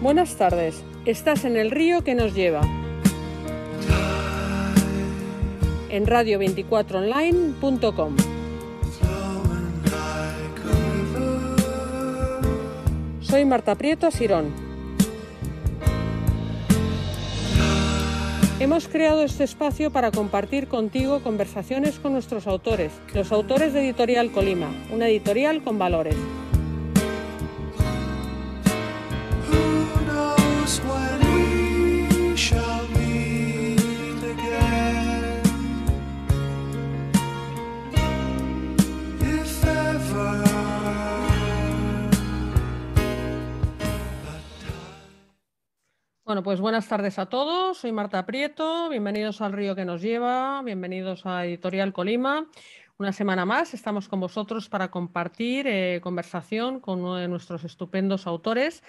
Buenas tardes, estás en El río que nos lleva, en radio24online.com. Soy Marta Prieto Cirón. Hemos creado este espacio para compartir contigo conversaciones con nuestros autores, los autores de Editorial Kolima, una editorial con valores. Bueno, pues buenas tardes a todos. Soy Marta Prieto. Bienvenidos al Río que nos lleva. Bienvenidos a Editorial Kolima. Una semana más estamos con vosotros para compartir conversación con uno de nuestros estupendos autores.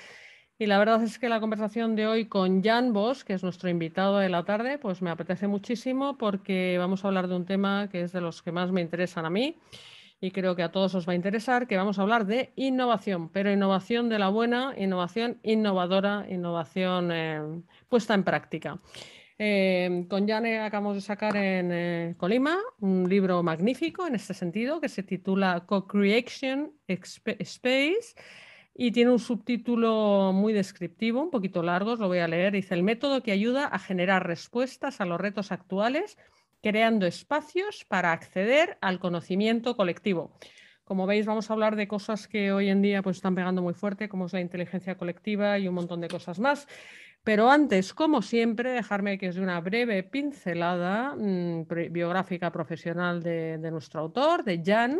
Y la verdad es que la conversación de hoy con Jan Vos, que es nuestro invitado de la tarde, pues me apetece muchísimo porque vamos a hablar de un tema que es de los que más me interesan a mí y creo que a todos os va a interesar, que vamos a hablar de innovación, pero innovación de la buena, innovación innovadora, innovación puesta en práctica. Con Jan acabamos de sacar en Kolima un libro magnífico en este sentido que se titula Co-Creation Space. Y tiene un subtítulo muy descriptivo, un poquito largo, os lo voy a leer. Dice: el método que ayuda a generar respuestas a los retos actuales, creando espacios para acceder al conocimiento colectivo. Como veis, vamos a hablar de cosas que hoy en día pues, están pegando muy fuerte, como es la inteligencia colectiva y un montón de cosas más. Pero antes, como siempre, dejarme que os dé una breve pincelada biográfica profesional de nuestro autor, de Jan.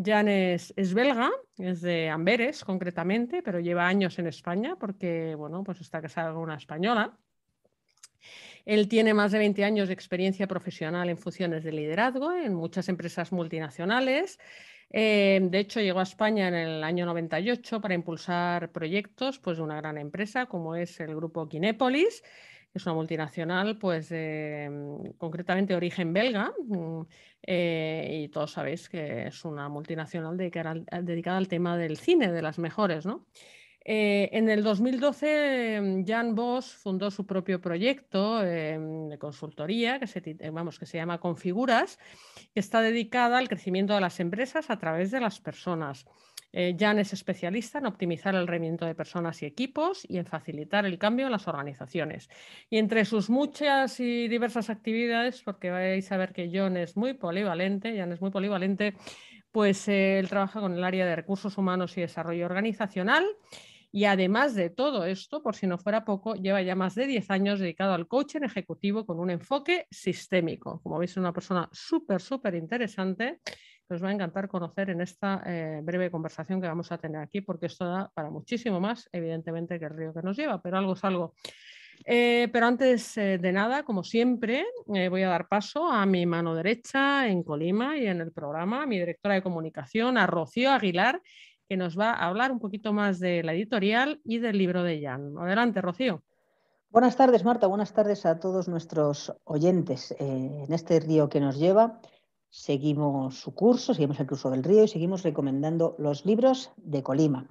Jan es belga, es de Amberes concretamente, pero lleva años en España porque bueno, pues está casado con una española. Él tiene más de 20 años de experiencia profesional en funciones de liderazgo en muchas empresas multinacionales. De hecho, llegó a España en el año 98 para impulsar proyectos pues, de una gran empresa como es el grupo Kinépolis. Es una multinacional, pues concretamente de origen belga, y todos sabéis que es una multinacional dedicada al tema del cine, de las mejores, ¿no? En el 2012, Jan Vos fundó su propio proyecto de consultoría, que se llama Configuras, que está dedicada al crecimiento de las empresas a través de las personas. Jan es especialista en optimizar el rendimiento de personas y equipos y en facilitar el cambio en las organizaciones. Y entre sus muchas y diversas actividades, porque vais a ver que Jan es muy polivalente, pues él trabaja con el área de recursos humanos y desarrollo organizacional. Y además de todo esto, por si no fuera poco, lleva ya más de 10 años dedicado al coaching ejecutivo con un enfoque sistémico. Como veis, es una persona súper interesante. Os va a encantar conocer en esta breve conversación que vamos a tener aquí, porque esto da para muchísimo más, evidentemente, que el río que nos lleva, pero algo es algo. Pero antes de nada, como siempre, voy a dar paso a mi mano derecha en Kolima y en el programa, a mi directora de comunicación, a Rocío Aguilar, que nos va a hablar un poquito más de la editorial y del libro de Jan. Adelante, Rocío. Buenas tardes, Marta. Buenas tardes a todos nuestros oyentes en este río que nos lleva. Seguimos el curso del río y seguimos recomendando los libros de Kolima,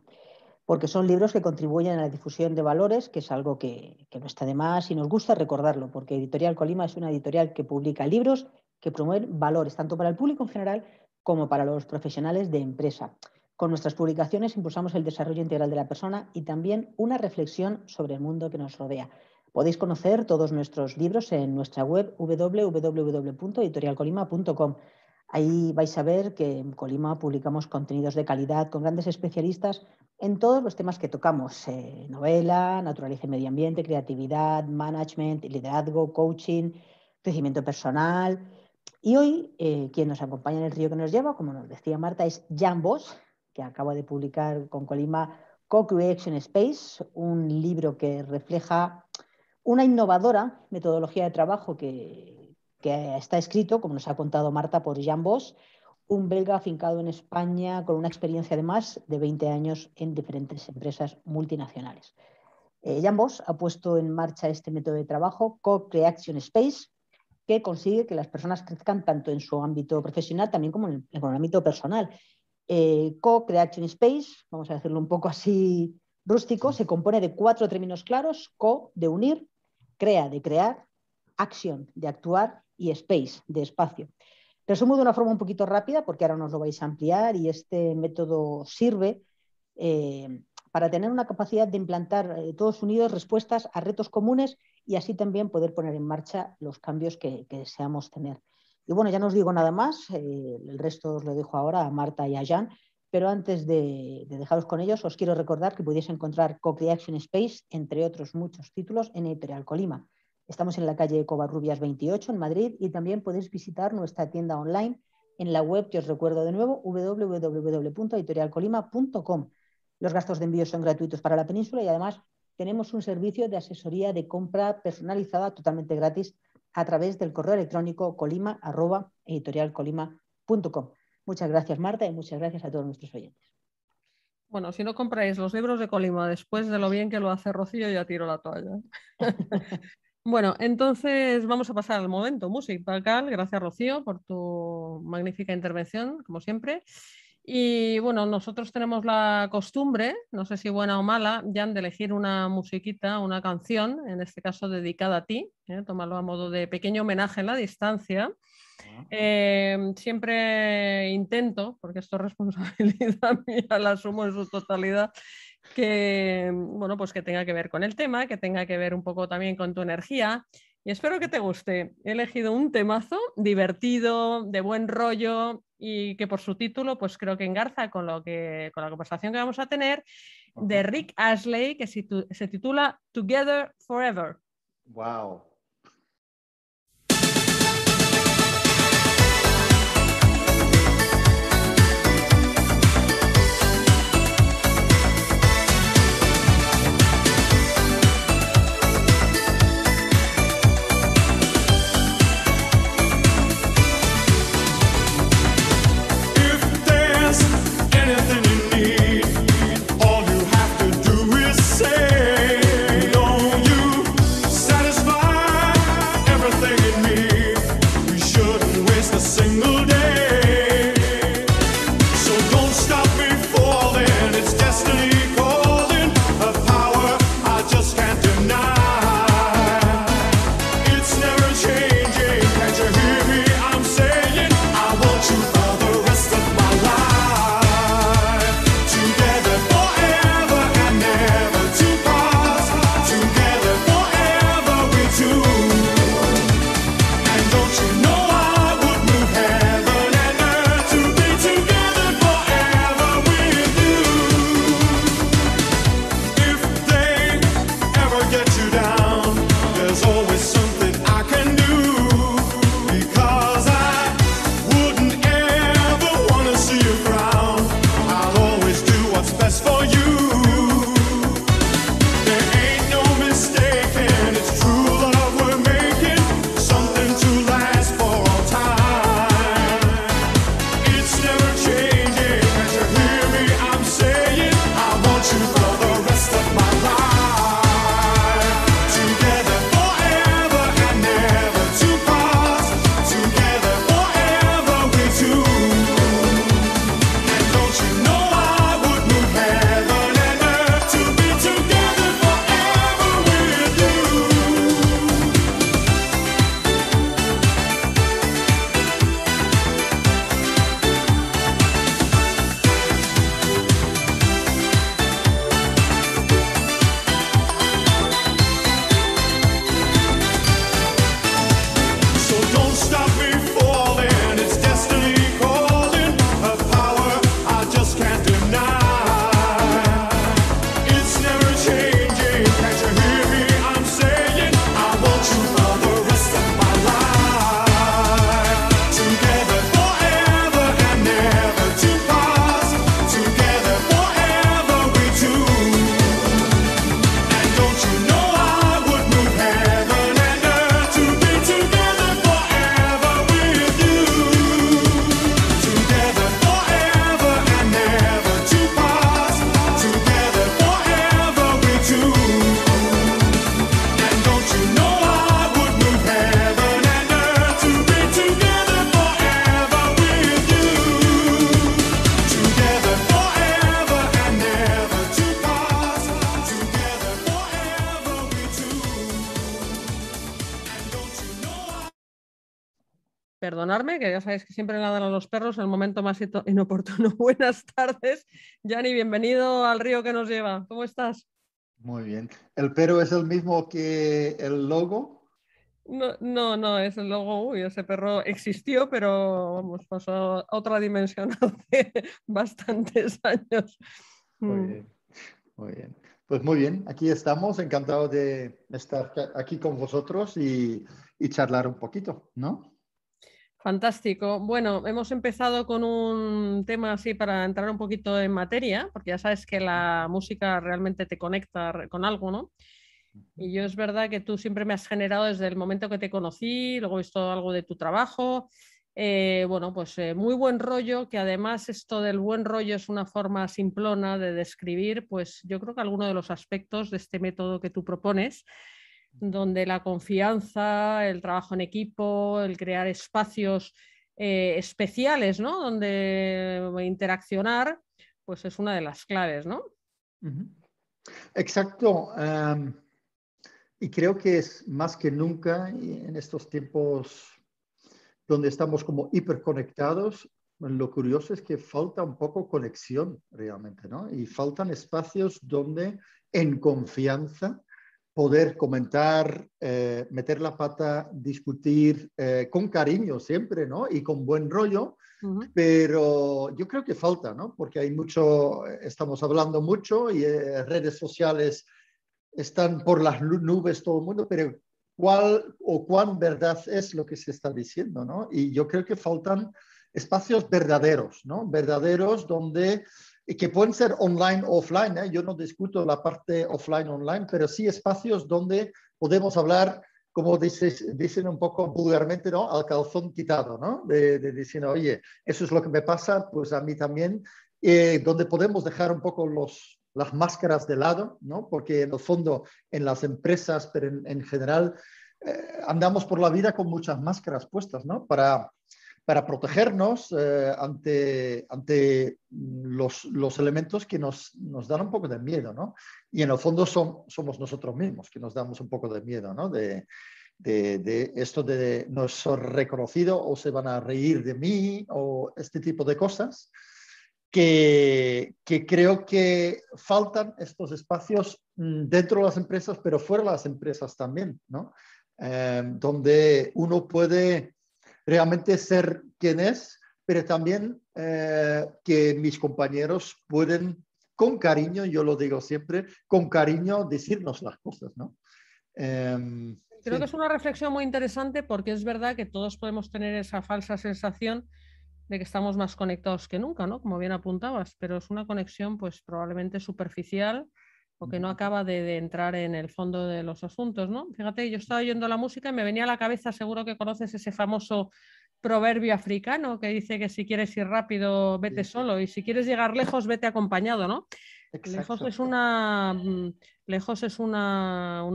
porque son libros que contribuyen a la difusión de valores, que es algo que no está de más y nos gusta recordarlo, porque Editorial Kolima es una editorial que publica libros que promueven valores, tanto para el público en general como para los profesionales de empresa. Con nuestras publicaciones impulsamos el desarrollo integral de la persona y también una reflexión sobre el mundo que nos rodea. Podéis conocer todos nuestros libros en nuestra web www.editorialkolima.com. Ahí vais a ver que en Kolima publicamos contenidos de calidad con grandes especialistas en todos los temas que tocamos. Novela, naturaleza y medio ambiente, creatividad, management, liderazgo, coaching, crecimiento personal. Y hoy quien nos acompaña en el río que nos lleva, como nos decía Marta, es Jan Vos, que acaba de publicar con Kolima Co-Creation Space, un libro que refleja una innovadora metodología de trabajo que está escrito, como nos ha contado Marta, por Jan Vos, un belga afincado en España con una experiencia de más de 20 años en diferentes empresas multinacionales. Jan Vos ha puesto en marcha este método de trabajo, Co-Creation Space, que consigue que las personas crezcan tanto en su ámbito profesional también como en el ámbito personal. Co-Creation Space, vamos a decirlo un poco así Rústico se compone de 4 términos claros: co, de unir; crea, de crear; action, de actuar; y space, de espacio. Resumo de una forma un poquito rápida, porque ahora nos lo vais a ampliar, y este método sirve para tener una capacidad de implantar todos unidos respuestas a retos comunes y así también poder poner en marcha los cambios que deseamos tener. Y bueno, ya no os digo nada más, el resto os lo dejo ahora a Marta y a Jan, pero antes de dejaros con ellos, os quiero recordar que podéis encontrar Co-Creation Space, entre otros muchos títulos, en Editorial Kolima. Estamos en la calle Covarrubias 28, en Madrid, y también podéis visitar nuestra tienda online en la web, que os recuerdo de nuevo, www.editorialkolima.com. Los gastos de envío son gratuitos para la península y además tenemos un servicio de asesoría de compra personalizada totalmente gratis a través del correo electrónico colima@editorialkolima.com. Muchas gracias, Marta, y muchas gracias a todos nuestros oyentes. Bueno, si no compráis los libros de Kolima después de lo bien que lo hace Rocío, ya tiro la toalla. Bueno, entonces vamos a pasar al momento musical. Gracias, Rocío, por tu magnífica intervención, como siempre. Y bueno, nosotros tenemos la costumbre, no sé si buena o mala, Jan, de elegir una musiquita, una canción, en este caso dedicada a ti, tómalo a modo de pequeño homenaje en la distancia. Siempre intento, porque esto es responsabilidad mía, la asumo en su totalidad, que, bueno, pues que tenga que ver con el tema, que tenga que ver un poco también con tu energía. Y espero que te guste. He elegido un temazo divertido, de buen rollo, y que por su título pues creo que engarza con la conversación que vamos a tener, de Rick Astley, que se titula Together Forever. Wow. Bye. perdonarme, que ya sabéis que siempre nadan a los perros en el momento más inoportuno. Buenas tardes, Jan, y bienvenido al río que nos lleva. ¿Cómo estás? Muy bien. ¿El perro es el mismo que el logo? No, es el logo. Uy, ese perro existió, pero vamos, pasó a otra dimensión hace bastantes años. Muy bien, muy bien. Pues muy bien, aquí estamos, encantados de estar aquí con vosotros y charlar un poquito, ¿no? Fantástico. Bueno, hemos empezado con un tema así para entrar un poquito en materia, porque ya sabes que la música realmente te conecta con algo, ¿no? Y yo es verdad que tú siempre me has generado desde el momento que te conocí, luego he visto algo de tu trabajo. Bueno, pues muy buen rollo, que además esto del buen rollo es una forma simplona de describir, pues yo creo que alguno de los aspectos de este método que tú propones, donde la confianza, el trabajo en equipo, el crear espacios especiales, ¿no? Donde interaccionar, pues es una de las claves, ¿no? Exacto. Y creo que es más que nunca en estos tiempos donde estamos como hiperconectados, lo curioso es que falta un poco conexión realmente, ¿no? Y faltan espacios donde en confianza poder comentar, meter la pata, discutir con cariño siempre, ¿no? Y con buen rollo, pero yo creo que falta, ¿no? Porque hay mucho, estamos hablando mucho y redes sociales están por las nubes todo el mundo, pero ¿cuál o cuán verdad es lo que se está diciendo, ¿no? Y yo creo que faltan espacios verdaderos, ¿no? Verdaderos donde... que pueden ser online o offline, ¿eh? Yo no discuto la parte offline online, pero sí espacios donde podemos hablar, como dicen un poco vulgarmente, ¿no? Al calzón quitado, ¿no? De diciendo, oye, eso es lo que me pasa, pues a mí también, donde podemos dejar un poco las máscaras de lado, ¿no? Porque en el fondo, en las empresas, pero en general, andamos por la vida con muchas máscaras puestas, ¿no? Para protegernos ante los elementos que nos dan un poco de miedo, ¿no? Y en el fondo somos nosotros mismos que nos damos un poco de miedo, ¿no? De esto de no ser reconocido o se van a reír de mí o este tipo de cosas que creo que faltan estos espacios dentro de las empresas, pero fuera de las empresas también, ¿no? Donde uno puede... realmente ser quien es, pero también que mis compañeros pueden, con cariño, yo lo digo siempre, con cariño decirnos las cosas, ¿no? Creo que es una reflexión muy interesante porque es verdad que todos podemos tener esa falsa sensación de que estamos más conectados que nunca, ¿no? Como bien apuntabas, pero es una conexión pues probablemente superficial o que no acaba de entrar en el fondo de los asuntos, ¿no? Fíjate, yo estaba oyendo la música y me venía a la cabeza, seguro que conoces ese famoso proverbio africano que dice que si quieres ir rápido, vete solo, y si quieres llegar lejos, vete acompañado, ¿no? Exacto. Lejos es un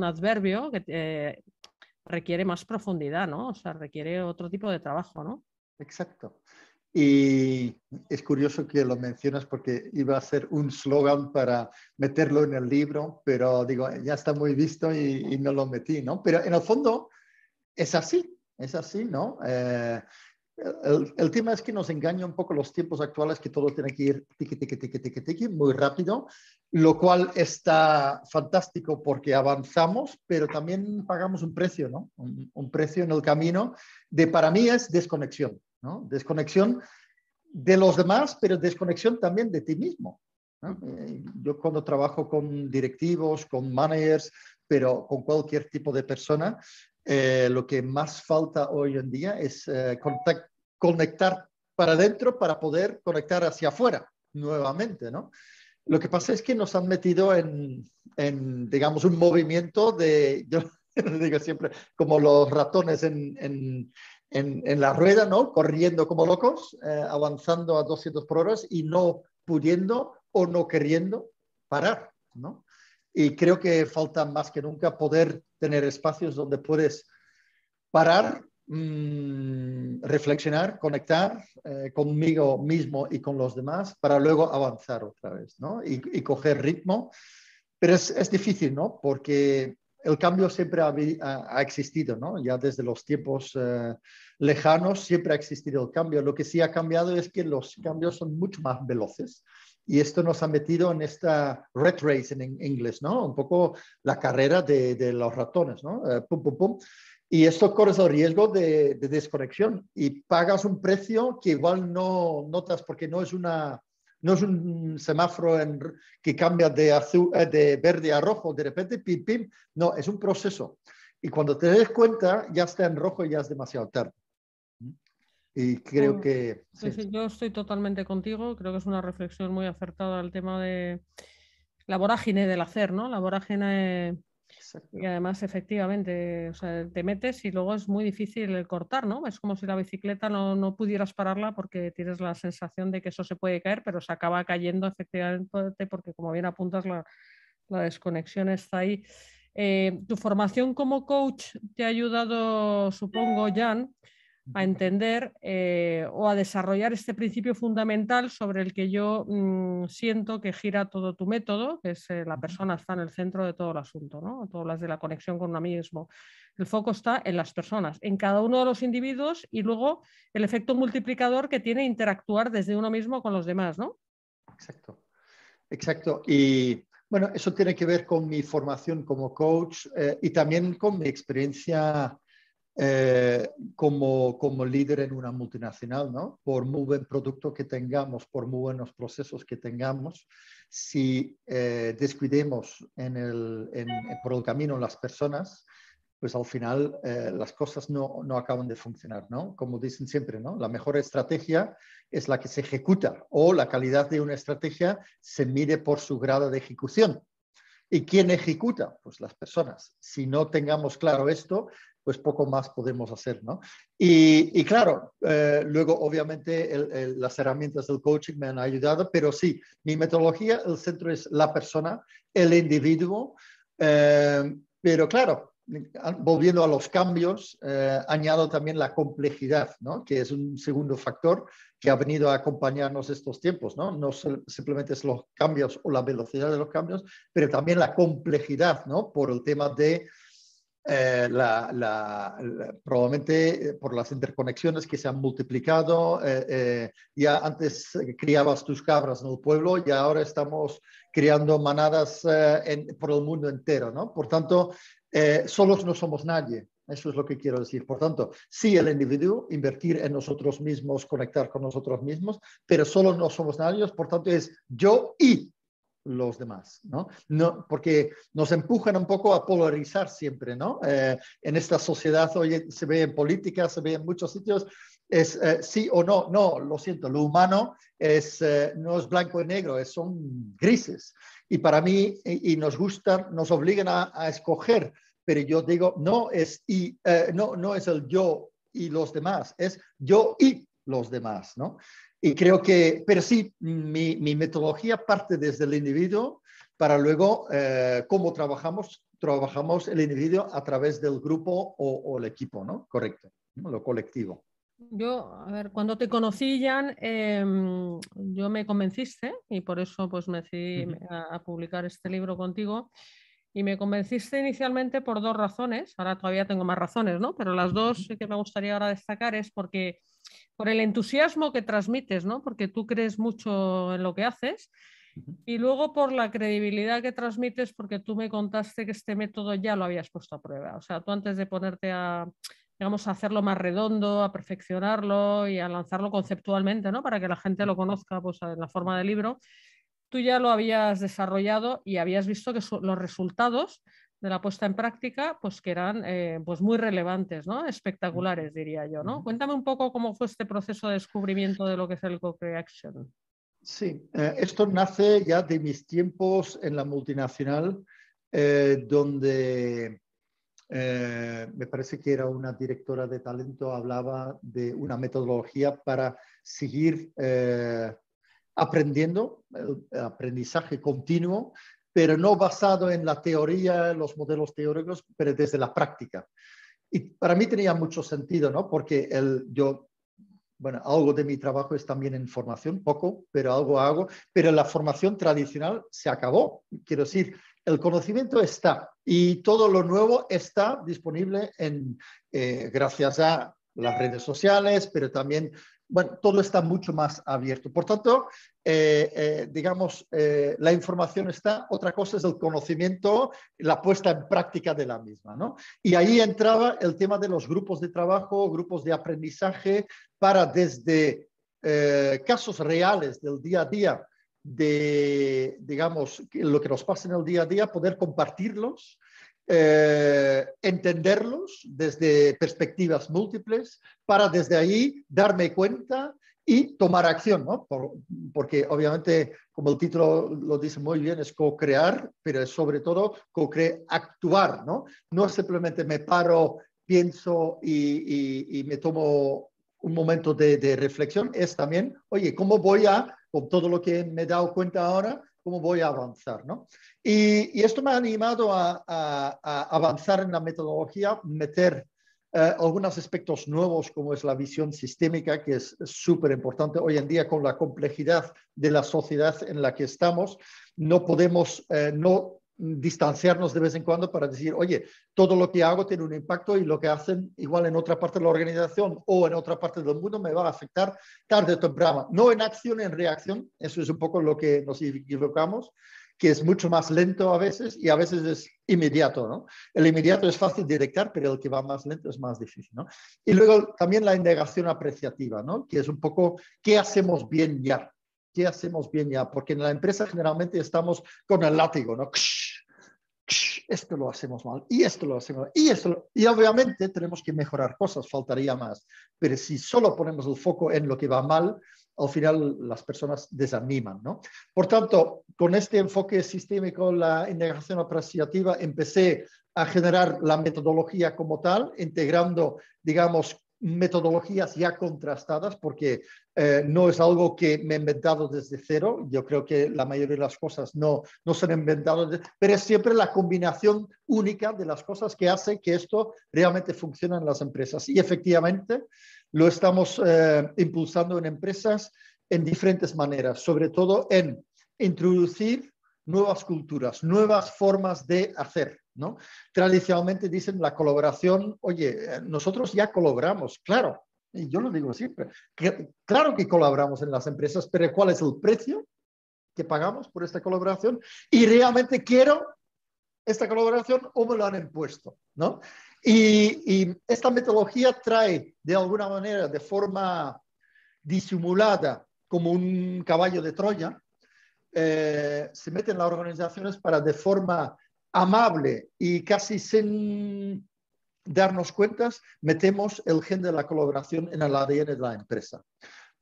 adverbio que requiere más profundidad, ¿no? O sea, requiere otro tipo de trabajo, ¿no? Exacto. Y es curioso que lo mencionas porque iba a ser un slogan para meterlo en el libro, pero digo, ya está muy visto y no lo metí, ¿no? Pero en el fondo es así, ¿no? El tema es que nos engaña un poco los tiempos actuales que todo tiene que ir tiqui, tiqui, tiqui, tiqui, tiqui, muy rápido, lo cual está fantástico porque avanzamos, pero también pagamos un precio, ¿no? Un precio en el camino de, para mí, es desconexión, ¿no? Desconexión de los demás, pero desconexión también de ti mismo, ¿no? Yo cuando trabajo con directivos, con managers, pero con cualquier tipo de persona, lo que más falta hoy en día es conectar para adentro para poder conectar hacia afuera nuevamente, ¿no? Lo que pasa es que nos han metido en digamos, un movimiento de, yo digo siempre, como los ratones en la rueda, ¿no? Corriendo como locos, avanzando a 200 por hora y no pudiendo o no queriendo parar, ¿no? Y creo que falta más que nunca poder tener espacios donde puedes parar, reflexionar, conectar conmigo mismo y con los demás para luego avanzar otra vez, ¿no? Y coger ritmo. Pero es difícil, ¿no? Porque el cambio siempre ha existido, ¿no? Ya desde los tiempos lejanos siempre ha existido el cambio. Lo que sí ha cambiado es que los cambios son mucho más veloces. Y esto nos ha metido en esta rat race en inglés, ¿no? Un poco la carrera de los ratones, ¿no? Pum, pum, pum. Y esto corres el riesgo de desconexión y pagas un precio que igual no notas porque no es un semáforo que cambia de verde a rojo de repente, pim, pim. No, es un proceso. Y cuando te des cuenta, ya está en rojo y ya es demasiado tarde. Y creo que... Sí. Sí, yo estoy totalmente contigo. Creo que es una reflexión muy acertada al tema de la vorágine del hacer, ¿no? La vorágine... Y además, efectivamente, o sea, te metes y luego es muy difícil cortar, ¿no? Es como si la bicicleta no pudieras pararla porque tienes la sensación de que eso se puede caer, pero se acaba cayendo efectivamente porque, como bien apuntas, la desconexión está ahí. Tu formación como coach te ha ayudado, supongo, Jan, a entender o a desarrollar este principio fundamental sobre el que yo siento que gira todo tu método, que es la persona está en el centro de todo el asunto, ¿no? Todas las de la conexión con uno mismo. El foco está en las personas, en cada uno de los individuos y luego el efecto multiplicador que tiene interactuar desde uno mismo con los demás, ¿no? Exacto, exacto. Y bueno, eso tiene que ver con mi formación como coach y también con mi experiencia como líder en una multinacional, ¿no? Por muy buen producto que tengamos, por muy buenos procesos que tengamos, si descuidemos por el camino las personas, pues al final las cosas no acaban de funcionar, ¿no? Como dicen siempre, ¿no? La mejor estrategia es la que se ejecuta, o la calidad de una estrategia se mide por su grado de ejecución. ¿Y quién ejecuta? Pues las personas. Si no tengamos claro esto, pues poco más podemos hacer, ¿no? Y claro, luego obviamente las herramientas del coaching me han ayudado, pero sí, mi metodología, el centro es la persona, el individuo, pero claro, volviendo a los cambios, añado también la complejidad, ¿no? Que es un segundo factor que ha venido a acompañarnos estos tiempos, ¿no? No simplemente es los cambios o la velocidad de los cambios, pero también la complejidad, ¿no? Por el tema de... probablemente por las interconexiones que se han multiplicado, ya antes criabas tus cabras en el pueblo y ahora estamos criando manadas por el mundo entero, ¿no? Por tanto, solos no somos nadie, eso es lo que quiero decir. Por tanto, sí, el individuo, invertir en nosotros mismos, conectar con nosotros mismos, pero solos no somos nadie, por tanto es yo y los demás, ¿no? No, porque nos empujan un poco a polarizar siempre, ¿no? En esta sociedad hoy se ve en política, se ve en muchos sitios, es sí o no, no, lo siento, lo humano no es blanco y negro, son grises. Y para mí, y nos gustan, nos obligan a escoger, pero yo digo, no es el yo y los demás, es yo y los demás, ¿no? Y creo que, pero sí, mi metodología parte desde el individuo para luego cómo trabajamos el individuo a través del grupo o el equipo, ¿no? Correcto, ¿no? Lo colectivo. Yo, a ver, cuando te conocí, Jan, yo me convenciste y por eso pues me decidí a publicar este libro contigo. Y me convenciste inicialmente por dos razones, ahora todavía tengo más razones, ¿no? Pero las dos que me gustaría ahora destacar es porque por el entusiasmo que transmites, ¿no? Porque tú crees mucho en lo que haces, y luego por la credibilidad que transmites, porque tú me contaste que este método ya lo habías puesto a prueba. O sea, tú antes de ponerte digamos, a hacerlo más redondo, a perfeccionarlo y a lanzarlo conceptualmente, ¿no? Para que la gente lo conozca pues, en la forma de libro, tú ya lo habías desarrollado y habías visto que los resultados de la puesta en práctica, pues que eran pues muy relevantes, ¿no? Espectaculares, diría yo, ¿no? Cuéntame un poco cómo fue este proceso de descubrimiento de lo que es el co-creation. Sí, esto nace ya de mis tiempos en la multinacional, donde me parece que era una directora de talento, hablaba de una metodología para seguir aprendiendo, el aprendizaje continuo, pero no basado en la teoría, los modelos teóricos, pero desde la práctica. Y para mí tenía mucho sentido, ¿no? Porque bueno, algo de mi trabajo es también en formación, poco, pero algo hago. Pero la formación tradicional se acabó. Quiero decir, El conocimiento está y todo lo nuevo está disponible en, gracias a las redes sociales, pero también, bueno, todo está mucho más abierto. Por tanto, digamos, la información está, otra cosa es el conocimiento, la puesta en práctica de la misma, ¿no? Y ahí entraba el tema de los grupos de trabajo, grupos de aprendizaje, para desde casos reales del día a día, de, digamos, lo que nos pasa en el día a día, poder compartirlos, entenderlos desde perspectivas múltiples, para desde ahí darme cuenta y tomar acción, ¿no? Porque obviamente, como el título lo dice muy bien, es co-crear, pero es sobre todo co-actuar, ¿no? No simplemente me paro, pienso y me tomo un momento de reflexión, es también, oye, ¿cómo voy a, con todo lo que me he dado cuenta ahora, cómo voy a avanzar, ¿no? Y esto me ha animado a avanzar en la metodología, meter algunos aspectos nuevos, como es la visión sistémica, que es súper importante. Hoy en día, con la complejidad de la sociedad en la que estamos, no podemos no distanciarnos de vez en cuando para decir, oye, todo lo que hago tiene un impacto y lo que hacen igual en otra parte de la organización o en otra parte del mundo me va a afectar tarde o temprano. No en acción, en reacción. Eso es un poco lo que nos equivocamos, que es mucho más lento a veces y a veces es inmediato, ¿no? El inmediato es fácil de detectar, pero el que va más lento es más difícil, ¿no? Y luego también la indagación apreciativa, ¿no? Que es un poco, ¿qué hacemos bien ya? ¿Qué hacemos bien ya? Porque en la empresa generalmente estamos con el látigo, ¿no? Esto lo hacemos mal, y esto lo hacemos mal, y esto lo... Y obviamente tenemos que mejorar cosas, faltaría más. Pero si solo ponemos el foco en lo que va mal, al final las personas desaniman, ¿no? Por tanto, con este enfoque sistémico, la integración apreciativa, empecé a generar la metodología como tal, integrando, digamos, metodologías ya contrastadas, porque no es algo que me he inventado desde cero. Yo creo que la mayoría de las cosas no se han inventado, pero es siempre la combinación única de las cosas que hace que esto realmente funcione en las empresas. Y efectivamente lo estamos impulsando en empresas en diferentes maneras, sobre todo en introducir nuevas culturas, nuevas formas de hacer, ¿no? Tradicionalmente dicen la colaboración, oye, nosotros ya colaboramos, claro, y yo lo digo siempre, claro que colaboramos en las empresas, pero ¿cuál es el precio que pagamos por esta colaboración? Y realmente quiero esta colaboración o me lo han impuesto, ¿no? Y esta metodología trae de alguna manera, de forma disimulada, como un caballo de Troya, se meten las organizaciones para de forma amable y casi sin darnos cuentas, metemos el gen de la colaboración en el ADN de la empresa.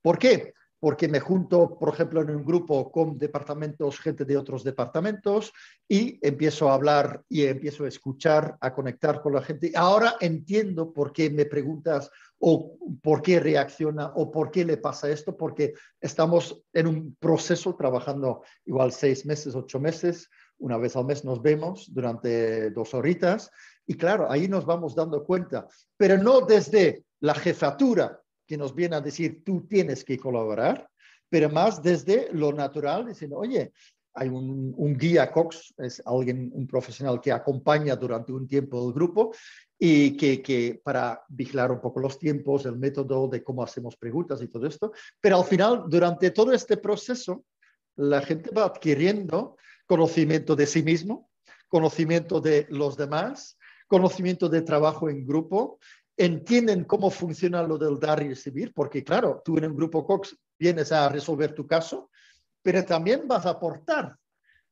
¿Por qué? Porque me junto, por ejemplo, en un grupo con departamentos, gente de otros departamentos, y empiezo a hablar y empiezo a escuchar, a conectar con la gente. Ahora entiendo por qué me preguntas o por qué reacciona o por qué le pasa esto, porque estamos en un proceso trabajando igual 6 meses, 8 meses, una vez al mes nos vemos durante 2 horitas y claro, ahí nos vamos dando cuenta, pero no desde la jefatura que nos viene a decir tú tienes que colaborar, pero más desde lo natural, diciendo, oye, hay un guía Cox, es alguien, un profesional que acompaña durante un tiempo el grupo y que para vigilar un poco los tiempos, el método de cómo hacemos preguntas y todo esto, pero al final, durante todo este proceso, la gente va adquiriendo conocimiento de sí mismo, conocimiento de los demás, conocimiento de trabajo en grupo, entienden cómo funciona lo del dar y recibir, porque claro, tú en un grupo Cox vienes a resolver tu caso, pero también vas a aportar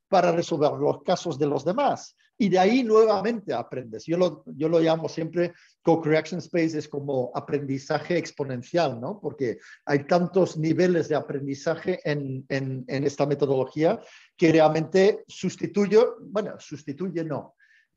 para resolver los casos de los demás. Y de ahí nuevamente aprendes. Yo lo llamo siempre Co-Creation Space, es como aprendizaje exponencial, ¿no? Porque hay tantos niveles de aprendizaje en esta metodología que realmente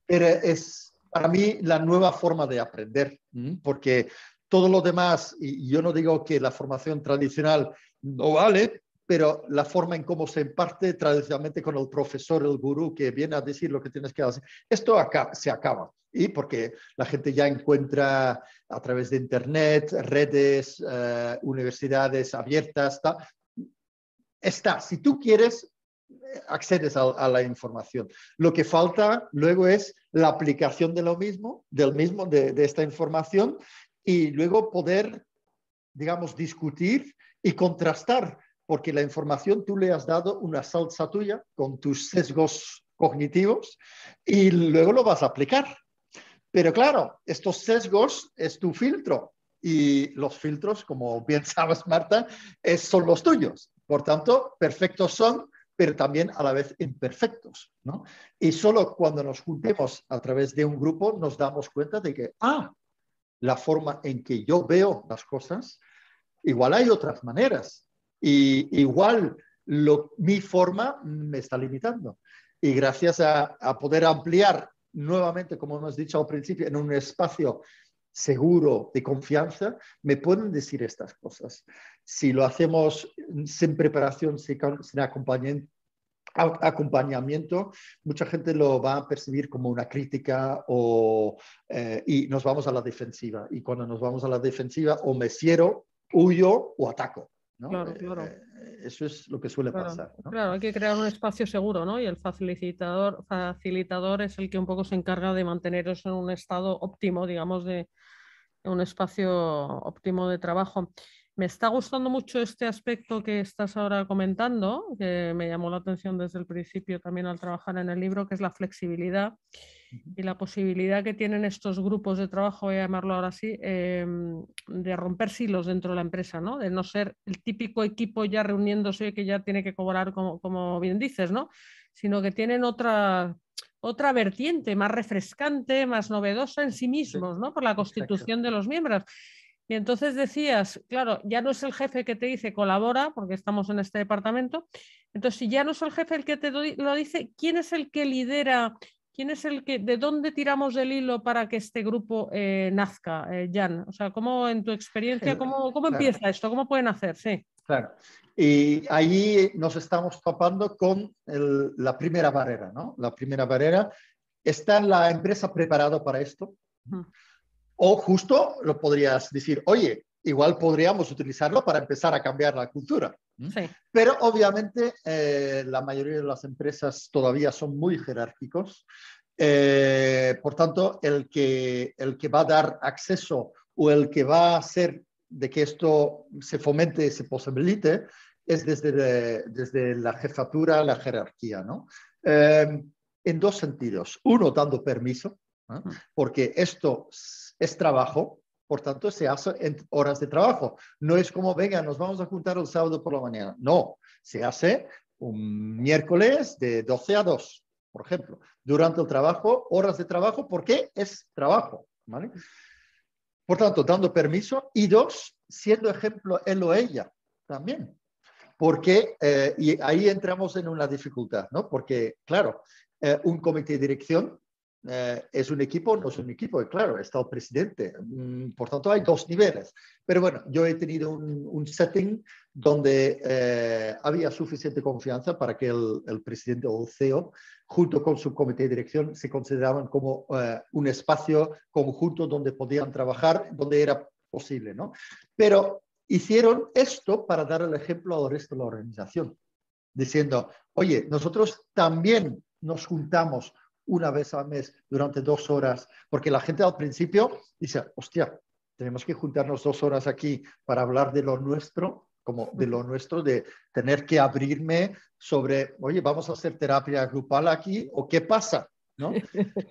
pero es para mí la nueva forma de aprender, ¿sí? Porque todo lo demás, y yo no digo que la formación tradicional no vale, pero la forma en cómo se imparte tradicionalmente con el profesor, el gurú, que viene a decir lo que tienes que hacer, esto se acaba. Y porque la gente ya encuentra a través de internet, redes, universidades abiertas. Si tú quieres, accedes a la información. Lo que falta luego es la aplicación de lo mismo, de esta información, y luego poder, digamos, discutir y contrastar, porque la información tú le has dado una salsa tuya con tus sesgos cognitivos y luego lo vas a aplicar. Pero claro, estos sesgos es tu filtro y los filtros, como bien sabes, Marta, son los tuyos. Por tanto, perfectos son, pero también a la vez imperfectos, ¿no? Y solo cuando nos juntemos a través de un grupo nos damos cuenta de que, la forma en que yo veo las cosas, igual hay otras maneras y igual mi forma me está limitando. Y gracias a poder ampliar nuevamente, como hemos dicho al principio, en un espacio seguro de confianza, me pueden decir estas cosas. Si lo hacemos sin preparación, sin acompañamiento, mucha gente lo va a percibir como una crítica y nos vamos a la defensiva. Y cuando nos vamos a la defensiva, o me cierro, huyo o ataco, ¿no? Claro, claro. Eso es lo que suele pasar, ¿no? Claro, hay que crear un espacio seguro, ¿no? Y el facilitador es el que un poco se encarga de manteneros en un estado óptimo, digamos, de un espacio óptimo de trabajo. Me está gustando mucho este aspecto que estás ahora comentando, que me llamó la atención desde el principio también al trabajar en el libro, que es la flexibilidad y la posibilidad que tienen estos grupos de trabajo, voy a llamarlo ahora así, de romper silos dentro de la empresa, ¿no? De no ser el típico equipo ya reuniéndose que ya tiene que cobrar, como bien dices, ¿no? Sino que tienen otra vertiente más refrescante, más novedosa en sí mismos, ¿no? Por la constitución de los miembros. Y entonces decías, claro, ya no es el jefe que te dice colabora, porque estamos en este departamento. Entonces, si ya no es el jefe el que te lo dice, ¿quién es el que lidera? ¿Quién es el que, de dónde tiramos el hilo para que este grupo nazca, Jan? O sea, ¿cómo en tu experiencia, cómo empieza esto? ¿Cómo pueden hacer? Sí. Claro. Y ahí nos estamos topando con la primera barrera, ¿no? La primera barrera, ¿está la empresa preparada para esto? O justo lo podrías decir, oye, igual podríamos utilizarlo para empezar a cambiar la cultura. Sí. Pero obviamente la mayoría de las empresas todavía son muy jerárquicos. Por tanto, el que va a dar acceso o el que va a hacer de que esto se fomente, se posibilite, es desde la jefatura, la jerarquía, ¿no? En dos sentidos. Uno, dando permiso, ¿no? Porque esto es trabajo, por tanto se hace en horas de trabajo. No es como, venga, nos vamos a juntar el sábado por la mañana. No, se hace un miércoles de 12 a 2, por ejemplo. Durante el trabajo, horas de trabajo, porque es trabajo, ¿vale? Por tanto, dando permiso. Y dos, siendo ejemplo él o ella también. Porque, y ahí entramos en una dificultad, ¿no? Porque, claro, un comité de dirección es un equipo, no es un equipo, y claro, está el presidente, por tanto hay dos niveles, pero bueno, yo he tenido un setting donde había suficiente confianza para que el presidente o el CEO, junto con su comité de dirección, se consideraban como un espacio conjunto donde podían trabajar, donde era posible, ¿no? Pero hicieron esto para dar el ejemplo al resto de la organización, diciendo, oye, nosotros también nos juntamos una vez al mes, durante 2 horas, porque la gente al principio dice, hostia, tenemos que juntarnos 2 horas aquí para hablar de lo nuestro, de tener que abrirme sobre, oye, vamos a hacer terapia grupal aquí, o qué pasa, ¿no?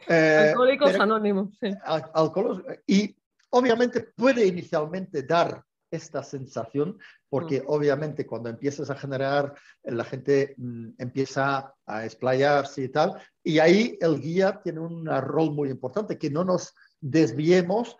Alcohólicos anónimos, sí. Y obviamente puede inicialmente dar esta sensación, porque obviamente cuando empiezas a generar, la gente empieza a explayarse y tal, y ahí el guía tiene un rol muy importante, que no nos desviemos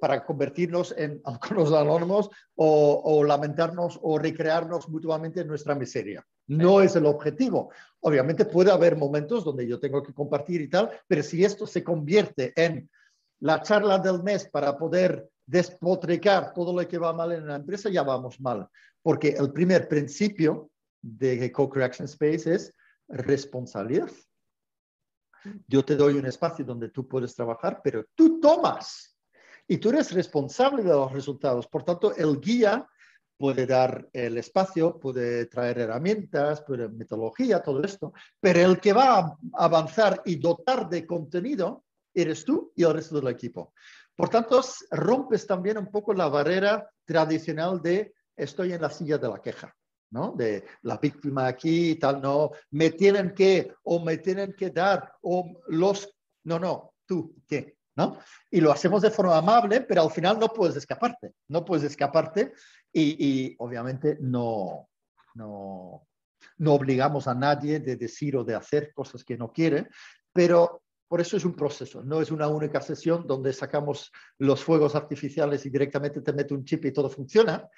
para convertirnos en alcohólicos anónimos o lamentarnos o recrearnos mutuamente en nuestra miseria. No es el objetivo. Obviamente puede haber momentos donde yo tengo que compartir y tal, pero si esto se convierte en la charla del mes para poder despotricar todo lo que va mal en la empresa, ya vamos mal. Porque el primer principio de Co-Creation Space es responsabilidad. Yo te doy un espacio donde tú puedes trabajar, pero tú tomas y tú eres responsable de los resultados. Por tanto, el guía puede dar el espacio, puede traer herramientas, puede metodología, todo esto, pero el que va a avanzar y dotar de contenido eres tú y el resto del equipo. Por tanto, rompes también un poco la barrera tradicional de estoy en la silla de la queja, ¿no? De la víctima aquí y tal, no, me tienen que, o me tienen que dar, o los... No, no, tú, ¿qué? ¿No? Y lo hacemos de forma amable, pero al final no puedes escaparte, no puedes escaparte y obviamente no obligamos a nadie de decir o de hacer cosas que no quiere, pero... Por eso es un proceso, no es una única sesión donde sacamos los fuegos artificiales y directamente te mete un chip y todo funciona.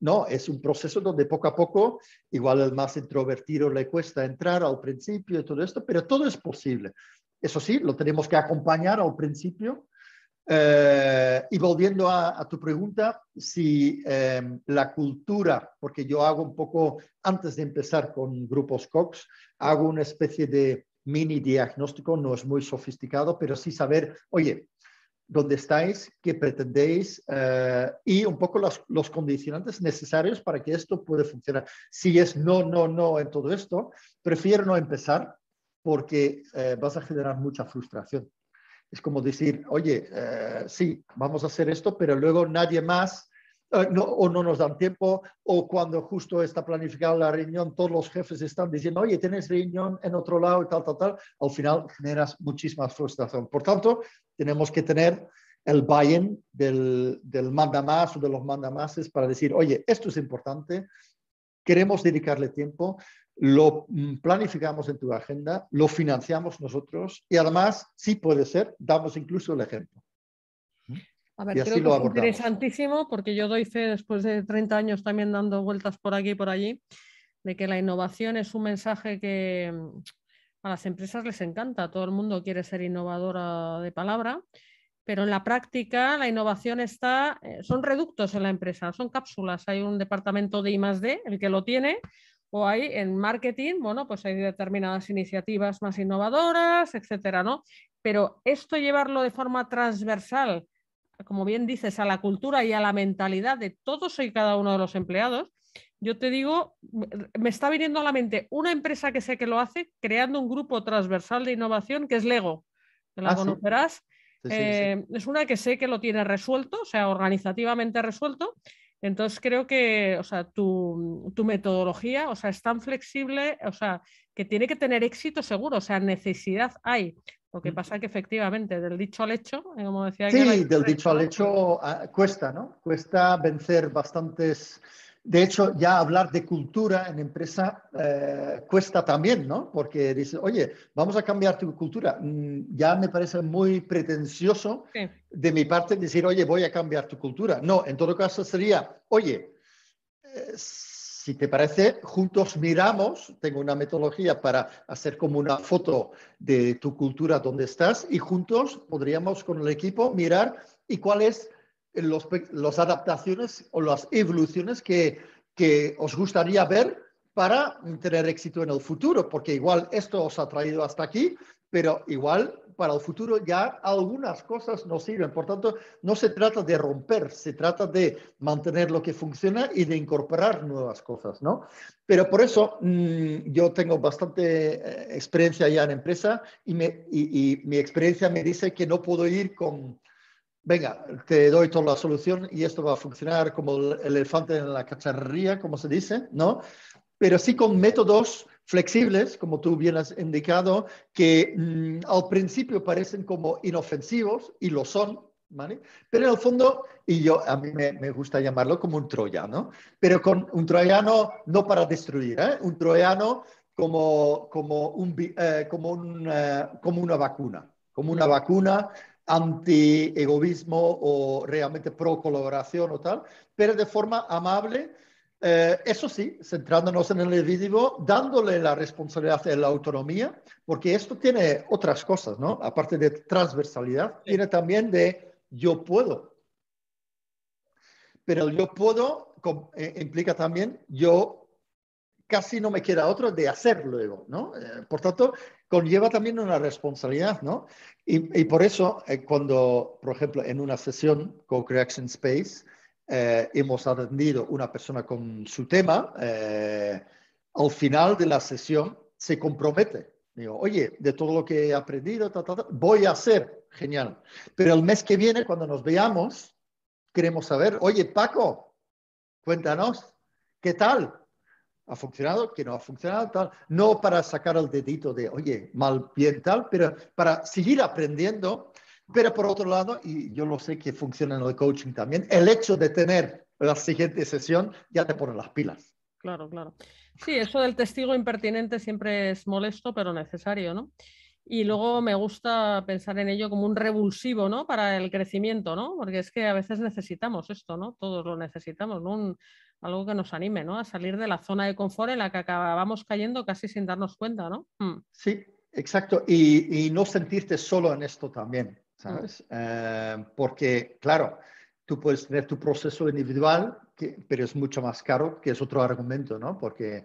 No, es un proceso donde poco a poco, igual al más introvertido le cuesta entrar al principio y todo esto, pero todo es posible. Eso sí, lo tenemos que acompañar al principio. Y volviendo a tu pregunta, si la cultura, porque yo hago un poco, antes de empezar con grupos Cox, hago una especie de mini diagnóstico, no es muy sofisticado, pero sí saber, oye, ¿dónde estáis? ¿Qué pretendéis? Y un poco los condicionantes necesarios para que esto pueda funcionar. Si es no, no, no en todo esto, prefiero no empezar porque vas a generar mucha frustración. Es como decir, oye, sí, vamos a hacer esto, pero luego nadie más... no, o no nos dan tiempo, o cuando justo está planificada la reunión, todos los jefes están diciendo, oye, tienes reunión en otro lado y tal, tal, tal. Al final generas muchísima frustración. Por tanto, tenemos que tener el buy-in del mandamás o de los mandamases para decir, oye, esto es importante, queremos dedicarle tiempo, lo planificamos en tu agenda, lo financiamos nosotros y además, sí puede ser, damos incluso el ejemplo. A ver, creo que es interesantísimo porque yo doy fe después de 30 años también dando vueltas por aquí y por allí de que la innovación es un mensaje que a las empresas les encanta. Todo el mundo quiere ser innovadora de palabra, pero en la práctica la innovación está, son reductos en la empresa, son cápsulas. Hay un departamento de I+D, el que lo tiene, o hay en marketing, bueno, pues hay determinadas iniciativas más innovadoras, etcétera, ¿no? Pero esto llevarlo de forma transversal, como bien dices, a la cultura y a la mentalidad de todos y cada uno de los empleados, yo te digo, me está viniendo a la mente una empresa que sé que lo hace, creando un grupo transversal de innovación, que es Lego, que la conocerás. Sí. Sí. Es una que sé que lo tiene resuelto, o sea, organizativamente resuelto. Entonces creo que, o sea, tu metodología, o sea, es tan flexible, o sea, que tiene que tener éxito seguro, o sea, necesidad hay. Lo que pasa es que efectivamente, del dicho al hecho, como decía... Sí, que del dicho al hecho cuesta, ¿no? Cuesta vencer bastantes... De hecho, ya hablar de cultura en empresa cuesta también, ¿no? Porque dices, oye, vamos a cambiar tu cultura. Ya me parece muy pretencioso de mi parte decir, oye, voy a cambiar tu cultura. No, en todo caso sería, oye, si te parece, juntos miramos, tengo una metodología para hacer como una foto de tu cultura donde estás y juntos podríamos con el equipo mirar y cuáles las adaptaciones o las evoluciones que os gustaría ver para tener éxito en el futuro, porque igual esto os ha traído hasta aquí, pero igual para el futuro ya algunas cosas nos sirven. Por tanto, no se trata de romper, se trata de mantener lo que funciona y de incorporar nuevas cosas, ¿no? Pero por eso yo tengo bastante experiencia ya en empresa y mi experiencia me dice que no puedo ir con, venga, te doy toda la solución y esto va a funcionar como el elefante en la cacharrería, como se dice, ¿no? Pero sí con métodos flexibles, como tú bien has indicado, que al principio parecen como inofensivos, y lo son, ¿vale? Pero en el fondo, y yo a mí me gusta llamarlo como un troyano, pero con un troyano no para destruir, ¿eh? Un troyano como una vacuna, anti-egoísmo o realmente pro-colaboración o tal, pero de forma amable. Eso sí, centrándonos en el individuo, dándole la responsabilidad y la autonomía, porque esto tiene otras cosas, ¿no? Aparte de transversalidad, tiene también de yo puedo. Pero el yo puedo implica también yo casi no me queda otro de hacer luego, ¿no? Por tanto, conlleva también una responsabilidad, ¿no? Y por eso, cuando, por ejemplo, en una sesión, Co-Creation Space, hemos atendido una persona con su tema, al final de la sesión se compromete. Digo, oye, de todo lo que he aprendido, voy a hacer, genial. Pero el mes que viene, cuando nos veamos, queremos saber, oye, Paco, cuéntanos, ¿qué tal? ¿Ha funcionado? ¿Qué no ha funcionado? Tal. No para sacar el dedito de, oye, mal, bien, tal, pero para seguir aprendiendo. Pero por otro lado, y yo lo sé que funciona en el coaching también, el hecho de tener la siguiente sesión ya te pone las pilas. Claro, claro. Sí, eso del testigo impertinente siempre es molesto, pero necesario, ¿no? Y luego me gusta pensar en ello como un revulsivo, ¿no? Para el crecimiento, ¿no? Porque es que a veces necesitamos esto, ¿no? Todos lo necesitamos, ¿no? Algo que nos anime, ¿no? A salir de la zona de confort en la que acabamos cayendo casi sin darnos cuenta, ¿no? Sí, exacto. Y no sentirte solo en esto también, ¿sabes? Porque, claro, tú puedes tener tu proceso individual, pero es mucho más caro, que es otro argumento, ¿no? Porque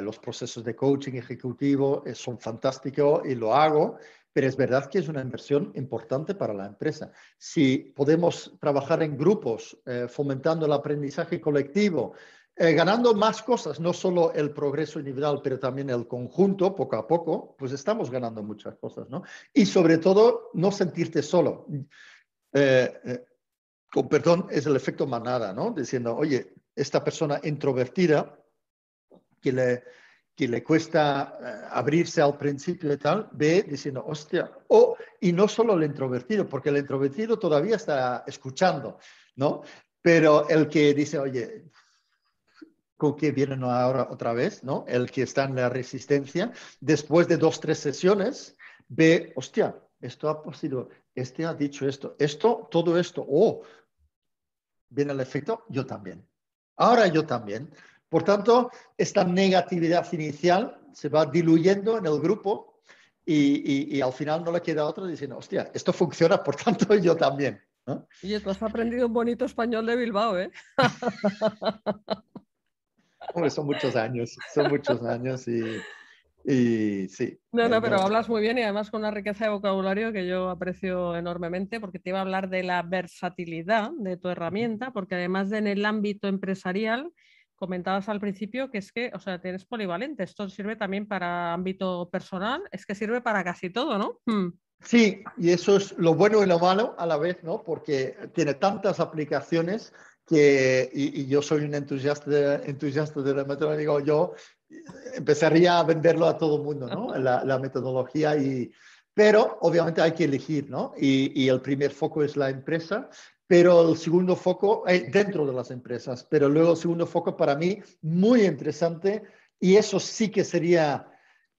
los procesos de coaching ejecutivo son fantásticos y lo hago, pero es verdad que es una inversión importante para la empresa. Si podemos trabajar en grupos, fomentando el aprendizaje colectivo, ganando más cosas, no solo el progreso individual, pero también el conjunto, poco a poco, pues estamos ganando muchas cosas, ¿no? Y sobre todo, no sentirte solo. Con perdón, es el efecto manada, ¿no? Diciendo, oye, esta persona introvertida que le cuesta abrirse al principio y tal, ve diciendo, hostia, y no solo el introvertido, porque el introvertido todavía está escuchando, ¿no? Pero el que dice, oye, ¿con qué vienen ahora otra vez?, ¿no? El que está en la resistencia, después de 2 o 3 sesiones, ve, hostia, esto ha sido... Este ha dicho esto, todo esto. Viene el efecto, yo también. Ahora yo también. Por tanto, esta negatividad inicial se va diluyendo en el grupo y al final no le queda otro diciendo, hostia, esto funciona, por tanto yo también, ¿no? Oye, tú has aprendido un bonito español de Bilbao, ¿eh? Hombre, son muchos años y... sí. No, pero hablas muy bien y además con una riqueza de vocabulario que yo aprecio enormemente, porque te iba a hablar de la versatilidad de tu herramienta, porque además en el ámbito empresarial comentabas al principio que es que, o sea, tienes polivalente, esto sirve también para ámbito personal, es que sirve para casi todo, ¿no? Sí, y eso es lo bueno y lo malo a la vez, ¿no? Porque tiene tantas aplicaciones que, y yo soy un entusiasta de la metodología, digo yo, empezaría a venderlo a todo el mundo, ¿no? La metodología, pero obviamente hay que elegir, ¿no? Y el primer foco es la empresa, pero el segundo foco dentro de las empresas, pero luego el segundo foco para mí muy interesante, y eso sí que sería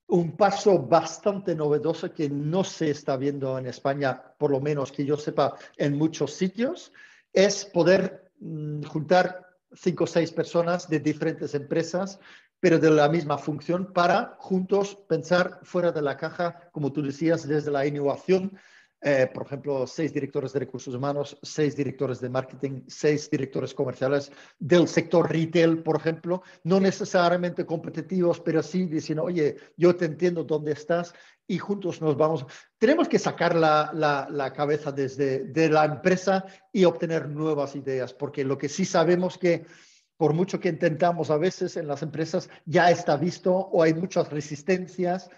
un paso bastante novedoso que no se está viendo en España, por lo menos que yo sepa, en muchos sitios, es poder juntar 5 o 6 personas de diferentes empresas, pero de la misma función, para juntos pensar fuera de la caja, como tú decías, desde la innovación. Por ejemplo, 6 directores de recursos humanos, 6 directores de marketing, 6 directores comerciales del sector retail, por ejemplo, no necesariamente competitivos, pero sí diciendo, oye, yo te entiendo dónde estás y juntos nos vamos. Tenemos que sacar la cabeza de la empresa y obtener nuevas ideas, porque lo que sí sabemos que, por mucho que intentamos a veces en las empresas, ya está visto o hay muchas resistencias.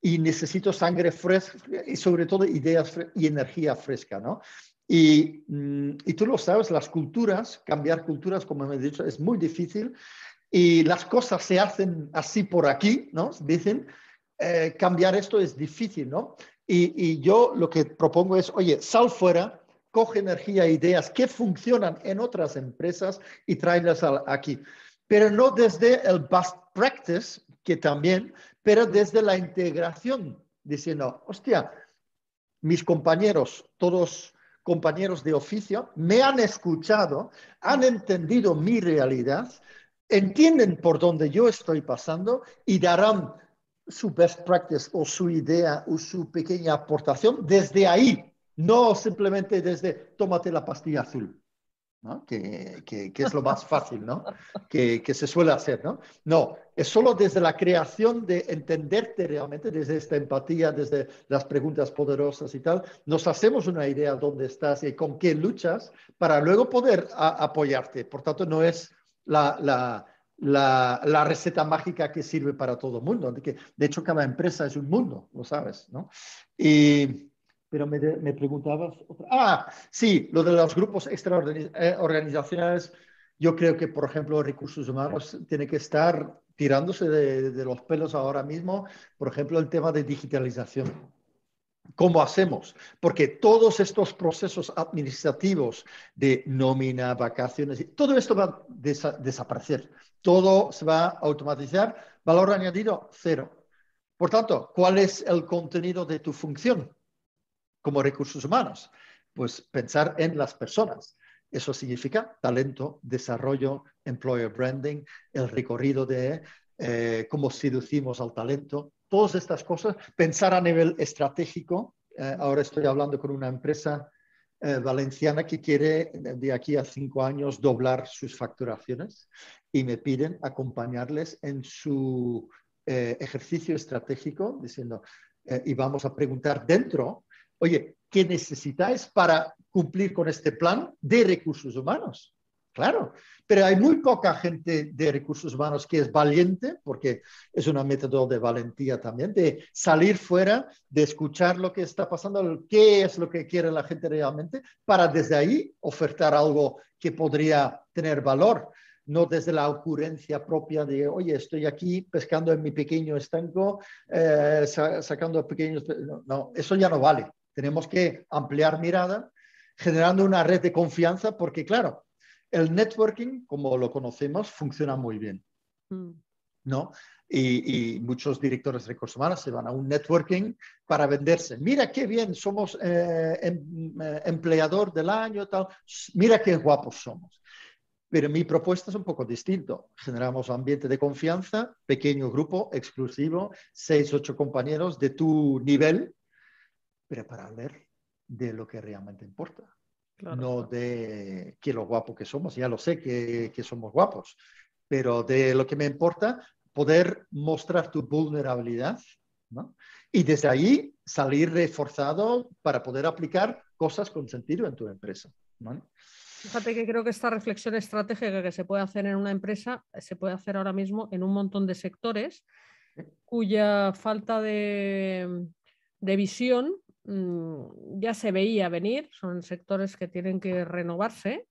Y necesito sangre fresca y sobre todo ideas y energía fresca, ¿no? Y tú lo sabes, las culturas, cambiar culturas, como me he dicho, es muy difícil. Y las cosas se hacen así por aquí, ¿no? Dicen, cambiar esto es difícil, ¿no? Y yo lo que propongo es, oye, sal fuera, coge energía e ideas que funcionan en otras empresas y tráelas aquí. Pero no desde el best practice, que también, pero desde la integración, diciendo, hostia, mis compañeros, todos compañeros de oficio, me han escuchado, han entendido mi realidad, entienden por dónde yo estoy pasando y darán su best practice o su idea o su pequeña aportación desde ahí, no simplemente desde tómate la pastilla azul. ¿no? Que es lo más fácil, ¿no? Que se suele hacer, ¿no? No, es solo desde la creación de entenderte realmente, desde esta empatía, desde las preguntas poderosas y tal, nos hacemos una idea de dónde estás y con qué luchas para luego poder apoyarte. Por tanto, no es la receta mágica que sirve para todo el mundo. De hecho, cada empresa es un mundo, lo sabes, ¿no? Y... Pero me preguntabas... Ah, sí, lo de los grupos extraorganizacionales. Yo creo que, por ejemplo, recursos humanos tiene que estar tirándose de los pelos ahora mismo. Por ejemplo, el tema de digitalización. ¿Cómo hacemos? Porque todos estos procesos administrativos de nómina, vacaciones, todo esto va a desaparecer. Todo se va a automatizar. Valor añadido, cero. Por tanto, ¿cuál es el contenido de tu función como recursos humanos? Pues pensar en las personas. Eso significa talento, desarrollo, employer branding, el recorrido de cómo seducimos al talento, todas estas cosas. Pensar a nivel estratégico. Ahora estoy hablando con una empresa valenciana que quiere de aquí a 5 años doblar sus facturaciones y me piden acompañarles en su ejercicio estratégico diciendo, y vamos a preguntar dentro, oye, ¿qué necesitáis para cumplir con este plan de recursos humanos? Claro, pero hay muy poca gente de recursos humanos que es valiente, porque es una método de valentía también, de salir fuera, de escuchar lo que está pasando, qué es lo que quiere la gente realmente, para desde ahí ofertar algo que podría tener valor. No desde la ocurrencia propia de, oye, estoy aquí pescando en mi pequeño estanco, sacando pequeños... No, eso ya no vale. Tenemos que ampliar mirada, generando una red de confianza, porque claro, el networking, como lo conocemos, funciona muy bien, ¿no? Y muchos directores de recursos humanos se van a un networking para venderse. Mira qué bien, somos empleador del año, tal. Mira qué guapos somos. Pero mi propuesta es un poco distinto. Generamos ambiente de confianza, pequeño grupo, exclusivo, 6, 8 compañeros de tu nivel, pero para hablar de lo que realmente importa. Claro. No de qué lo guapo que somos, ya lo sé que somos guapos, pero de lo que me importa, poder mostrar tu vulnerabilidad, ¿no? Y desde ahí salir reforzado para poder aplicar cosas con sentido en tu empresa, ¿no? Fíjate que creo que esta reflexión estratégica que se puede hacer en una empresa se puede hacer ahora mismo en un montón de sectores cuya falta de visión ya se veía venir. Son sectores que tienen que renovarse,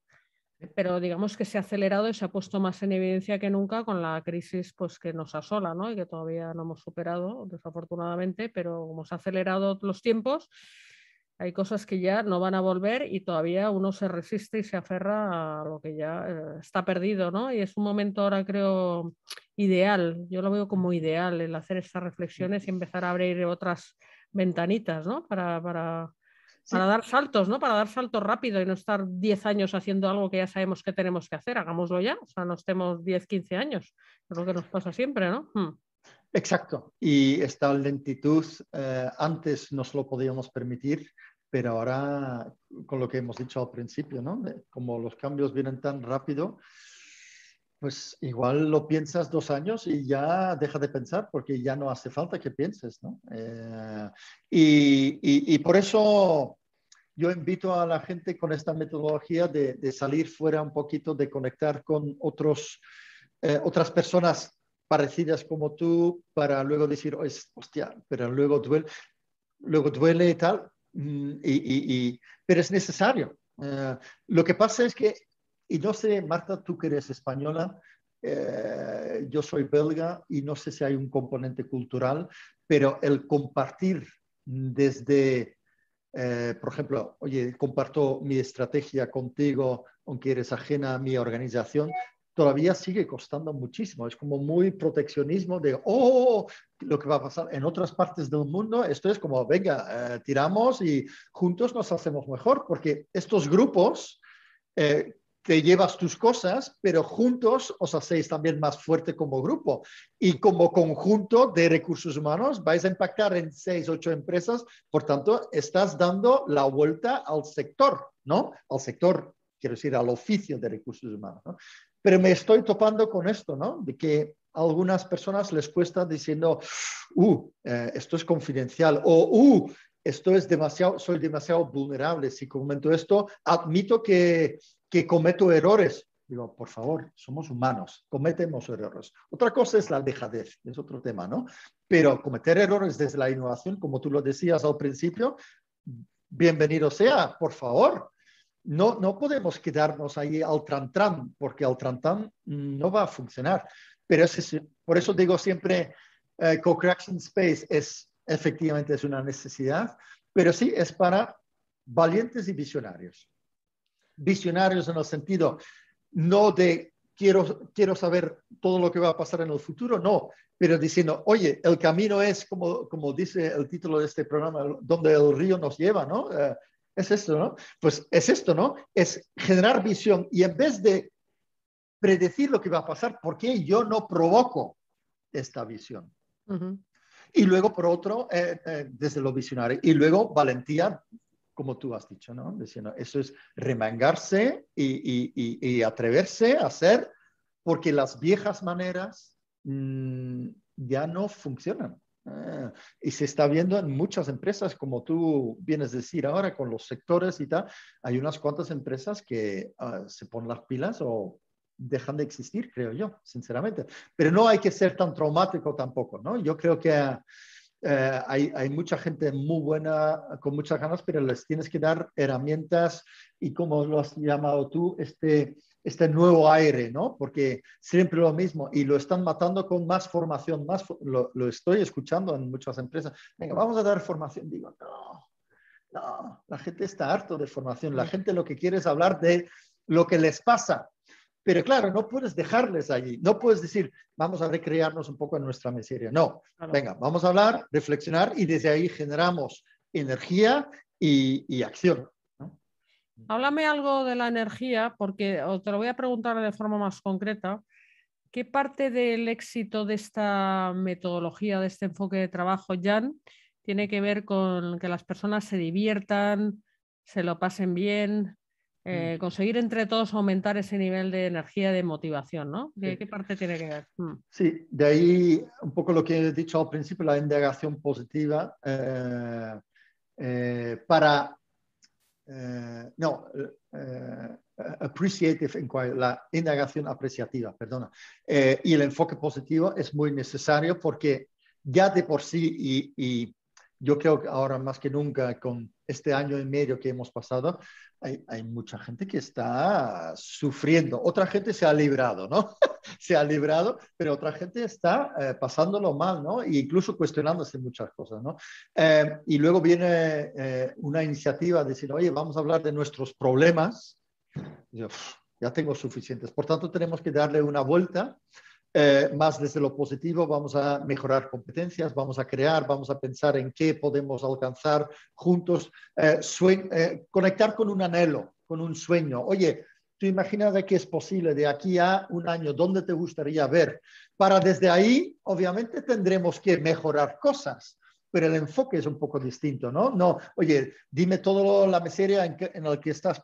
pero digamos que se ha acelerado y se ha puesto más en evidencia que nunca con la crisis, pues, que nos asola, ¿no? Y que todavía no hemos superado, desafortunadamente, pero como se han acelerado los tiempos, hay cosas que ya no van a volver y todavía uno se resiste y se aferra a lo que ya está perdido, ¿no? Y es un momento ahora, creo, ideal. Yo lo veo como ideal, el hacer estas reflexiones y empezar a abrir otras ventanitas, ¿no? Para dar saltos, ¿no? Para dar saltos rápido y no estar 10 años haciendo algo que ya sabemos que tenemos que hacer. Hagámoslo ya. O sea, no estemos 10, 15 años. Es lo que nos pasa siempre, ¿no? Exacto. Y esta lentitud antes nos lo podíamos permitir, pero ahora, con lo que hemos dicho al principio, ¿no? Como los cambios vienen tan rápido, pues igual lo piensas 2 años y ya deja de pensar porque ya no hace falta que pienses, ¿no? Y por eso yo invito a la gente con esta metodología de salir fuera un poquito, de conectar con otras personas parecidas como tú, para luego decir, hostia, pero luego duele y tal, pero es necesario. Lo que pasa es que, y no sé, Marta, tú que eres española, yo soy belga, y no sé si hay un componente cultural, pero el compartir desde, por ejemplo, oye, comparto mi estrategia contigo, aunque eres ajena a mi organización, todavía sigue costando muchísimo. Es como muy proteccionismo de, lo que va a pasar en otras partes del mundo. Esto es como, venga, tiramos y juntos nos hacemos mejor, porque estos grupos te llevas tus cosas, pero juntos os hacéis también más fuerte como grupo. Y como conjunto de recursos humanos vais a impactar en 6, 8 empresas. Por tanto, estás dando la vuelta al sector, ¿no? Al sector quiero decir, al oficio de recursos humanos, ¿no? Pero me estoy topando con esto, ¿no? De que a algunas personas les cuesta diciendo, esto es confidencial, o esto es demasiado, soy demasiado vulnerable si comento esto, admito que cometo errores. Digo, por favor, somos humanos, cometemos errores. Otra cosa es la dejadez, es otro tema, ¿no? Pero cometer errores desde la innovación, como tú lo decías al principio, bienvenido sea, por favor. No, no podemos quedarnos ahí al tran-tran, porque al tran-tran no va a funcionar. Pero por eso digo siempre, Co-Creation Space efectivamente es una necesidad, pero sí es para valientes y visionarios. Visionarios en el sentido... no de quiero saber todo lo que va a pasar en el futuro, no, pero diciendo, oye, el camino es, como dice el título de este programa, donde el río nos lleva, ¿no? Es esto, ¿no? Pues es esto, ¿no? Es generar visión y en vez de predecir lo que va a pasar, ¿por qué yo no provoco esta visión? Uh-huh. Y luego, por otro, desde lo visionario, y luego valentía, como tú has dicho, ¿no? Diciendo, eso es remangarse y atreverse a hacer, porque las viejas maneras ya no funcionan. Y se está viendo en muchas empresas, como tú vienes a decir ahora, con los sectores y tal, hay unas cuantas empresas que se ponen las pilas o dejan de existir, creo yo, sinceramente. Pero no hay que ser tan traumático tampoco, ¿no? Yo creo que... hay mucha gente muy buena, con muchas ganas, pero les tienes que dar herramientas y, como lo has llamado tú, este nuevo aire, ¿no? Porque siempre lo mismo y lo están matando con más formación, lo estoy escuchando en muchas empresas. Venga, vamos a dar formación. Digo, no, la gente está harto de formación. La gente lo que quiere es hablar de lo que les pasa. Pero claro, no puedes dejarles allí, no puedes decir, vamos a recrearnos un poco en nuestra miseria. No, venga, vamos a hablar, reflexionar y desde ahí generamos energía y acción, ¿no? Háblame algo de la energía, porque te lo voy a preguntar de forma más concreta. ¿Qué parte del éxito de esta metodología, de este enfoque de trabajo, Jan, tiene que ver con que las personas se diviertan, se lo pasen bien? Conseguir entre todos aumentar ese nivel de energía, de motivación, ¿no? ¿Qué parte tiene que ver? Sí, de ahí un poco lo que he dicho al principio, la indagación positiva appreciative inquiry, la indagación apreciativa, perdona. Y el enfoque positivo es muy necesario porque ya de por sí, y yo creo que ahora más que nunca con este año y medio que hemos pasado, hay mucha gente que está sufriendo. Otra gente se ha librado, ¿no? Se ha librado, pero otra gente está pasándolo mal, ¿no? E incluso cuestionándose muchas cosas, ¿no? Y luego viene una iniciativa de decir, oye, vamos a hablar de nuestros problemas. Y yo, ya tengo suficientes. Por tanto, tenemos que darle una vuelta. Más desde lo positivo, vamos a mejorar competencias, vamos a crear, vamos a pensar en qué podemos alcanzar juntos, conectar con un anhelo, con un sueño. Oye, tú imagínate que es posible de aquí a un año, ¿dónde te gustaría ver? Para desde ahí, obviamente, tendremos que mejorar cosas, pero el enfoque es un poco distinto, ¿no? No, oye, dime todo la miseria en la que estás...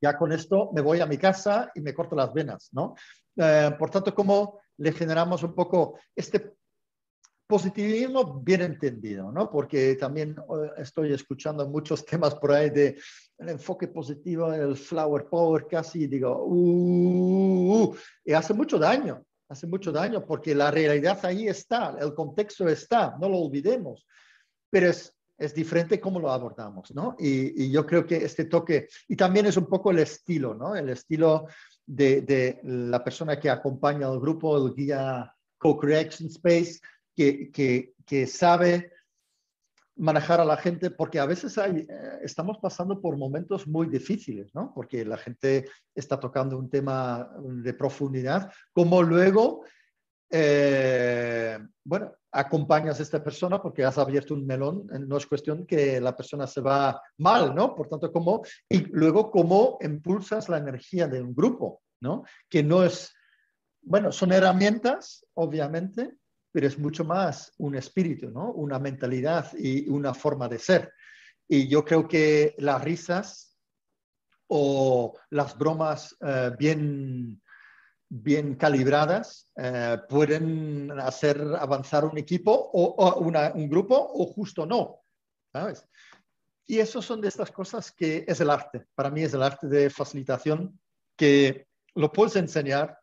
Ya con esto me voy a mi casa y me corto las venas, ¿no? Por tanto, ¿cómo le generamos un poco este positivismo bien entendido, ¿no? Porque también estoy escuchando muchos temas por ahí de el enfoque positivo, el flower power casi, digo, y hace mucho daño porque la realidad ahí está, el contexto está, no lo olvidemos, pero es diferente cómo lo abordamos, ¿no? Y yo creo que este toque, y también es un poco el estilo, ¿no? El estilo de la persona que acompaña al grupo, el guía Co-Creation Space, que sabe manejar a la gente, porque a veces estamos pasando por momentos muy difíciles, ¿no? Porque la gente está tocando un tema de profundidad, como luego... acompañas a esta persona porque has abierto un melón, no es cuestión que la persona se va mal, ¿no? Por tanto, y luego cómo impulsas la energía de un grupo, ¿no? Que no es, son herramientas, obviamente, pero es mucho más un espíritu, ¿no? Una mentalidad y una forma de ser. Y yo creo que las risas o las bromas bien calibradas pueden hacer avanzar un equipo o un grupo, o justo no, ¿sabes? Y eso son de estas cosas que es el arte. Para mí es el arte de facilitación, que lo puedes enseñar,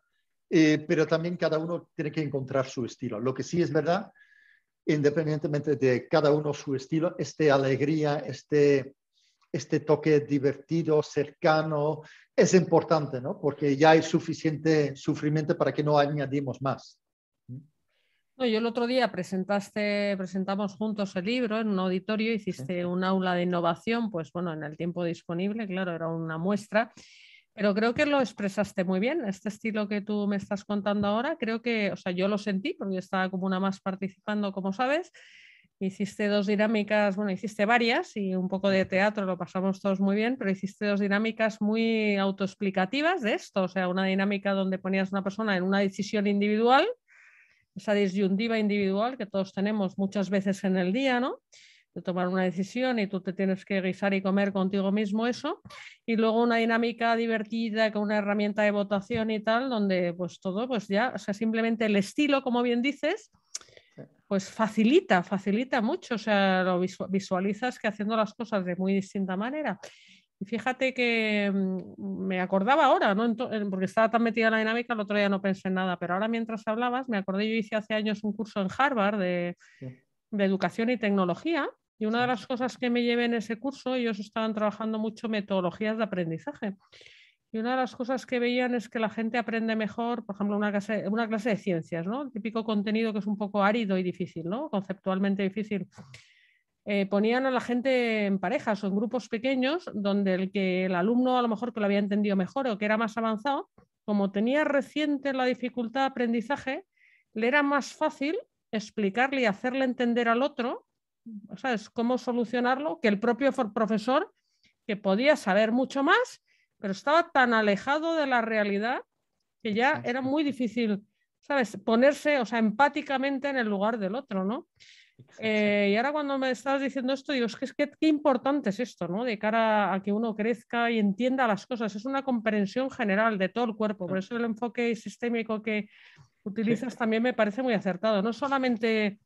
pero también cada uno tiene que encontrar su estilo. Lo que sí es verdad, independientemente de cada uno su estilo, alegría, este toque divertido, cercano, es importante, ¿no? Porque ya hay suficiente sufrimiento para que no añadimos más. No, yo el otro día presentamos juntos el libro en un auditorio, hiciste un aula de innovación, pues bueno, en el tiempo disponible, claro, era una muestra, pero creo que lo expresaste muy bien, este estilo que tú me estás contando ahora, creo que, o sea, yo lo sentí porque estaba como una más participando, como sabes. Hiciste dos dinámicas, bueno, hiciste varias y un poco de teatro, lo pasamos todos muy bien, pero hiciste dos dinámicas muy autoexplicativas de esto, o sea, una dinámica donde ponías a una persona en una decisión individual, esa disyuntiva individual que todos tenemos muchas veces en el día, ¿no? De tomar una decisión y tú te tienes que guisar y comer contigo mismo eso, y luego una dinámica divertida con una herramienta de votación y tal, donde pues todo, pues ya, o sea, simplemente el estilo, como bien dices, pues facilita mucho, o sea, lo visualizas que haciendo las cosas de muy distinta manera. Y fíjate que me acordaba ahora, ¿no? Porque estaba tan metida en la dinámica, el otro día no pensé en nada, pero ahora mientras hablabas me acordé, yo hice hace años un curso en Harvard de educación y tecnología, y una de las cosas que me llevé en ese curso, ellos estaban trabajando mucho metodologías de aprendizaje. Y una de las cosas que veían es que la gente aprende mejor, por ejemplo, una clase de ciencias, ¿no? El típico contenido que es un poco árido y difícil, ¿no? Conceptualmente difícil. Ponían a la gente en parejas o en grupos pequeños donde el alumno a lo mejor que lo había entendido mejor o que era más avanzado, como tenía reciente la dificultad de aprendizaje, le era más fácil explicarle y hacerle entender al otro, ¿sabes?, cómo solucionarlo, que el propio profesor, que podía saber mucho más, pero estaba tan alejado de la realidad que ya era muy difícil, ¿sabes?, ponerse, o sea, empáticamente en el lugar del otro, ¿no? Y ahora cuando me estabas diciendo esto, digo, es que qué importante es esto, ¿no? De cara a que uno crezca y entienda las cosas. Es una comprensión general de todo el cuerpo. Por eso el enfoque sistémico que utilizas también me parece muy acertado. No solamente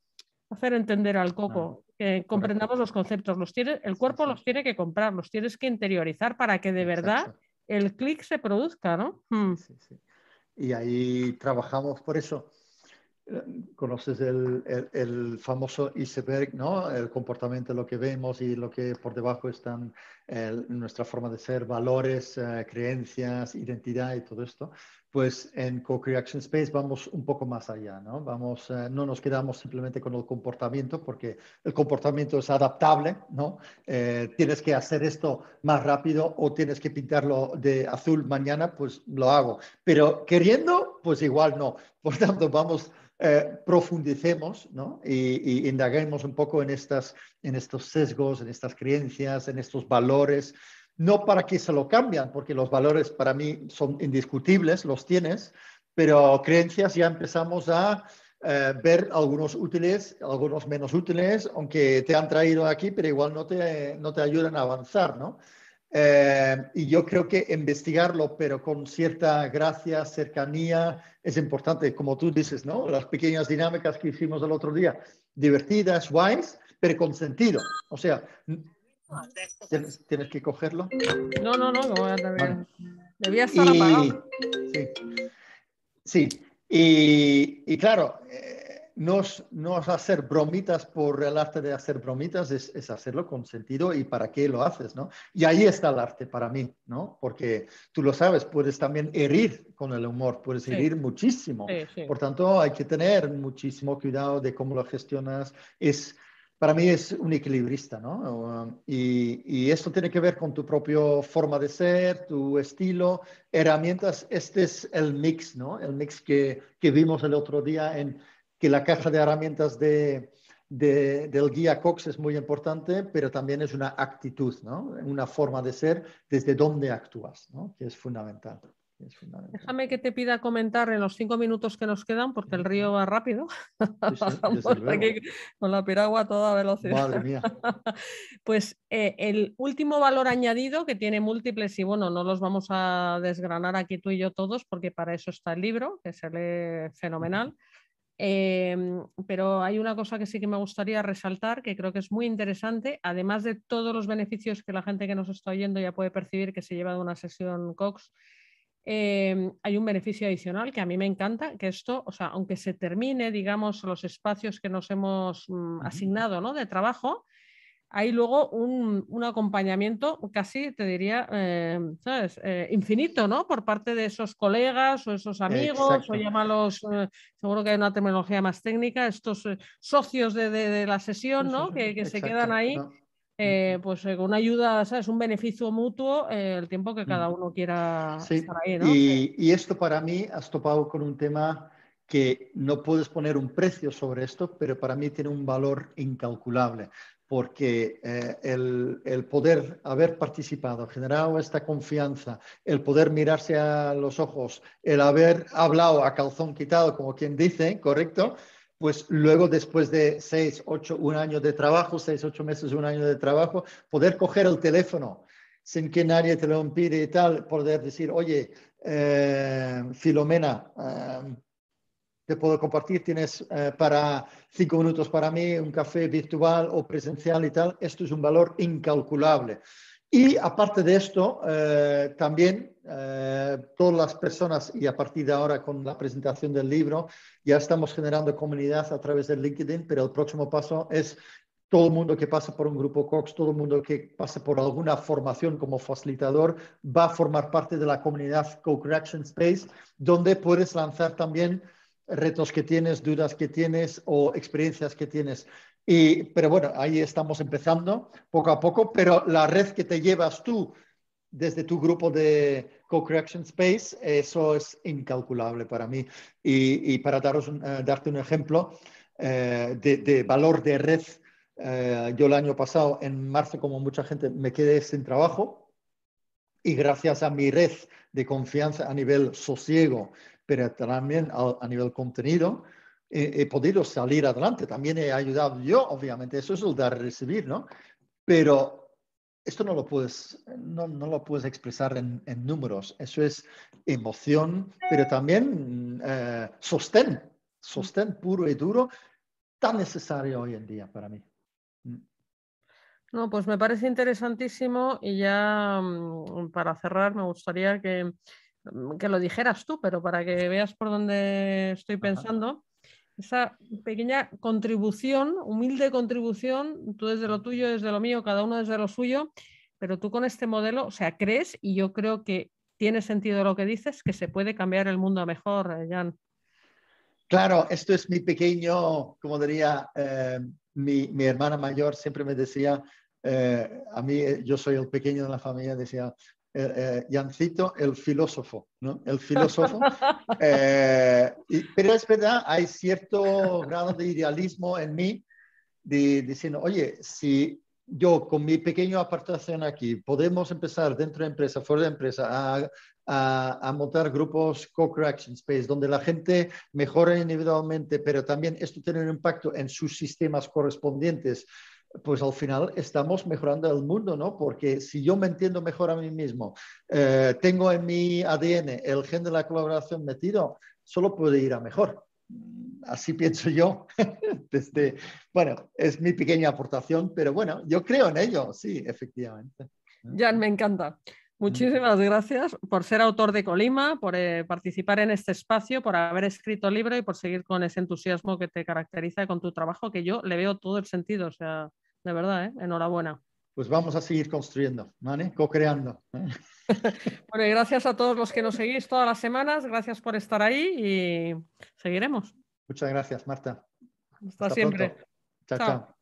hacer entender al coco, que comprendamos los conceptos. El cuerpo los tiene que comprar, los tienes que interiorizar para que de verdad el clic se produzca, ¿no? Y ahí trabajamos por eso. Conoces el famoso iceberg, ¿no? El comportamiento, lo que vemos y lo que por debajo están nuestra forma de ser, valores, creencias, identidad y todo esto. Pues en Co-Creation Space vamos un poco más allá, ¿no? No nos quedamos simplemente con el comportamiento, porque el comportamiento es adaptable, ¿no? Tienes que hacer esto más rápido o tienes que pintarlo de azul mañana, pues lo hago. Pero queriendo, pues igual no. Por tanto, vamos, profundicemos, ¿no? Y indaguemos un poco en estos sesgos, en estas creencias, en estos valores. No para que se lo cambian, porque los valores para mí son indiscutibles, los tienes, pero creencias ya empezamos a ver algunos útiles, algunos menos útiles, aunque te han traído aquí, pero igual no te ayudan a avanzar, ¿no? Y yo creo que investigarlo, pero con cierta gracia, cercanía, es importante, como tú dices, ¿no? Las pequeñas dinámicas que hicimos el otro día, divertidas, guays, pero con sentido, o sea... ¿Tienes que cogerlo? No voy a tener. Debía estar apagado. Sí. Y claro, no es hacer bromitas por el arte de hacer bromitas, es hacerlo con sentido y para qué lo haces, ¿no? Y ahí está el arte para mí, ¿no? Porque tú lo sabes, puedes también herir con el humor, puedes herir muchísimo. Sí. Por tanto, hay que tener muchísimo cuidado de cómo lo gestionas. Para mí es un equilibrista, ¿no? Y esto tiene que ver con tu propia forma de ser, tu estilo, herramientas. Este es el mix, ¿no? El mix que vimos el otro día, en que la caja de herramientas del guía Cox es muy importante, pero también es una actitud, ¿no? Una forma de ser desde donde actúas, ¿no? Que es fundamental. Es fundamental. Déjame que te pida comentar en los 5 minutos que nos quedan, porque el río va rápido. Pasamos aquí con la piragua a toda velocidad. Madre mía. Pues el último valor añadido, que tiene múltiples, y bueno, no los vamos a desgranar aquí tú y yo todos, porque para eso está el libro, que se lee fenomenal. Pero hay una cosa que sí que me gustaría resaltar, que creo que es muy interesante, además de todos los beneficios que la gente que nos está oyendo ya puede percibir que se lleva de una sesión Cox. Hay un beneficio adicional que a mí me encanta, que esto, o sea, aunque se termine, digamos, los espacios que nos hemos asignado, ¿no?, de trabajo, hay luego un acompañamiento casi, te diría, ¿sabes?, infinito, ¿no?, por parte de esos colegas o esos amigos. Exacto. O llámalos, seguro que hay una terminología más técnica, estos socios de la sesión, ¿no?, que se quedan ahí. No. Pues con ayuda, ¿sabes?, un beneficio mutuo, el tiempo que cada uno quiera estar ahí, ¿no? Y esto, para mí, has topado con un tema que no puedes poner un precio sobre esto, pero para mí tiene un valor incalculable, porque el poder haber participado, generado esta confianza, el poder mirarse a los ojos, el haber hablado a calzón quitado, como quien dice, ¿correcto?, pues luego, después de 6, 8 meses, un año de trabajo, poder coger el teléfono sin que nadie te lo impide y tal, poder decir, oye, Filomena, te puedo compartir, tienes para 5 minutos para mí, un café virtual o presencial y tal. Esto es un valor incalculable. Y aparte de esto, también todas las personas, y a partir de ahora con la presentación del libro, ya estamos generando comunidad a través de LinkedIn, pero el próximo paso es todo el mundo que pasa por un grupo Cox, todo el mundo que pasa por alguna formación como facilitador, va a formar parte de la comunidad Co-Creation Space, donde puedes lanzar también retos que tienes, dudas que tienes o experiencias que tienes. Pero bueno, ahí estamos empezando poco a poco, pero la red que te llevas tú desde tu grupo de Co-Creation Space, eso es incalculable para mí. Y para darte un ejemplo de valor de red, yo el año pasado, en marzo, como mucha gente, me quedé sin trabajo, y gracias a mi red de confianza a nivel sosiego, pero también a nivel contenido, he podido salir adelante. También he ayudado yo, obviamente. Eso es el dar y recibir, ¿no? Pero esto no lo puedes expresar en números. Eso es emoción, pero también sostén puro y duro, tan necesario hoy en día para mí. No, pues me parece interesantísimo, y ya para cerrar me gustaría que lo dijeras tú, pero para que veas por dónde estoy pensando. Ajá. Esa pequeña contribución, humilde contribución, tú desde lo tuyo, desde lo mío, cada uno desde lo suyo, pero tú con este modelo, o sea, crees, y yo creo que tiene sentido lo que dices, que se puede cambiar el mundo a mejor, Jan. Claro, esto es mi pequeño, como diría mi hermana mayor, siempre me decía, a mí, yo soy el pequeño de la familia, decía, Jancito, el filósofo, ¿no? El filósofo. Pero es verdad, hay cierto grado de idealismo en mí, diciendo, oye, si yo con mi pequeña aportación aquí podemos empezar dentro de empresa, fuera de empresa, a montar grupos Co-Creation Space, donde la gente mejora individualmente, pero también esto tiene un impacto en sus sistemas correspondientes, pues al final estamos mejorando el mundo, ¿no? Porque si yo me entiendo mejor a mí mismo, tengo en mi ADN el gen de la colaboración metido, solo puede ir a mejor. Así pienso yo. Bueno, es mi pequeña aportación, pero bueno, yo creo en ello, sí, efectivamente. Jan, me encanta. Muchísimas gracias por ser autor de Kolima, por participar en este espacio, por haber escrito el libro y por seguir con ese entusiasmo que te caracteriza con tu trabajo, que yo le veo todo el sentido. O sea, de verdad, enhorabuena. Pues vamos a seguir construyendo, ¿vale? Co-creando. Bueno, y gracias a todos los que nos seguís todas las semanas. Gracias por estar ahí y seguiremos. Muchas gracias, Marta. Hasta siempre. Pronto. Chao.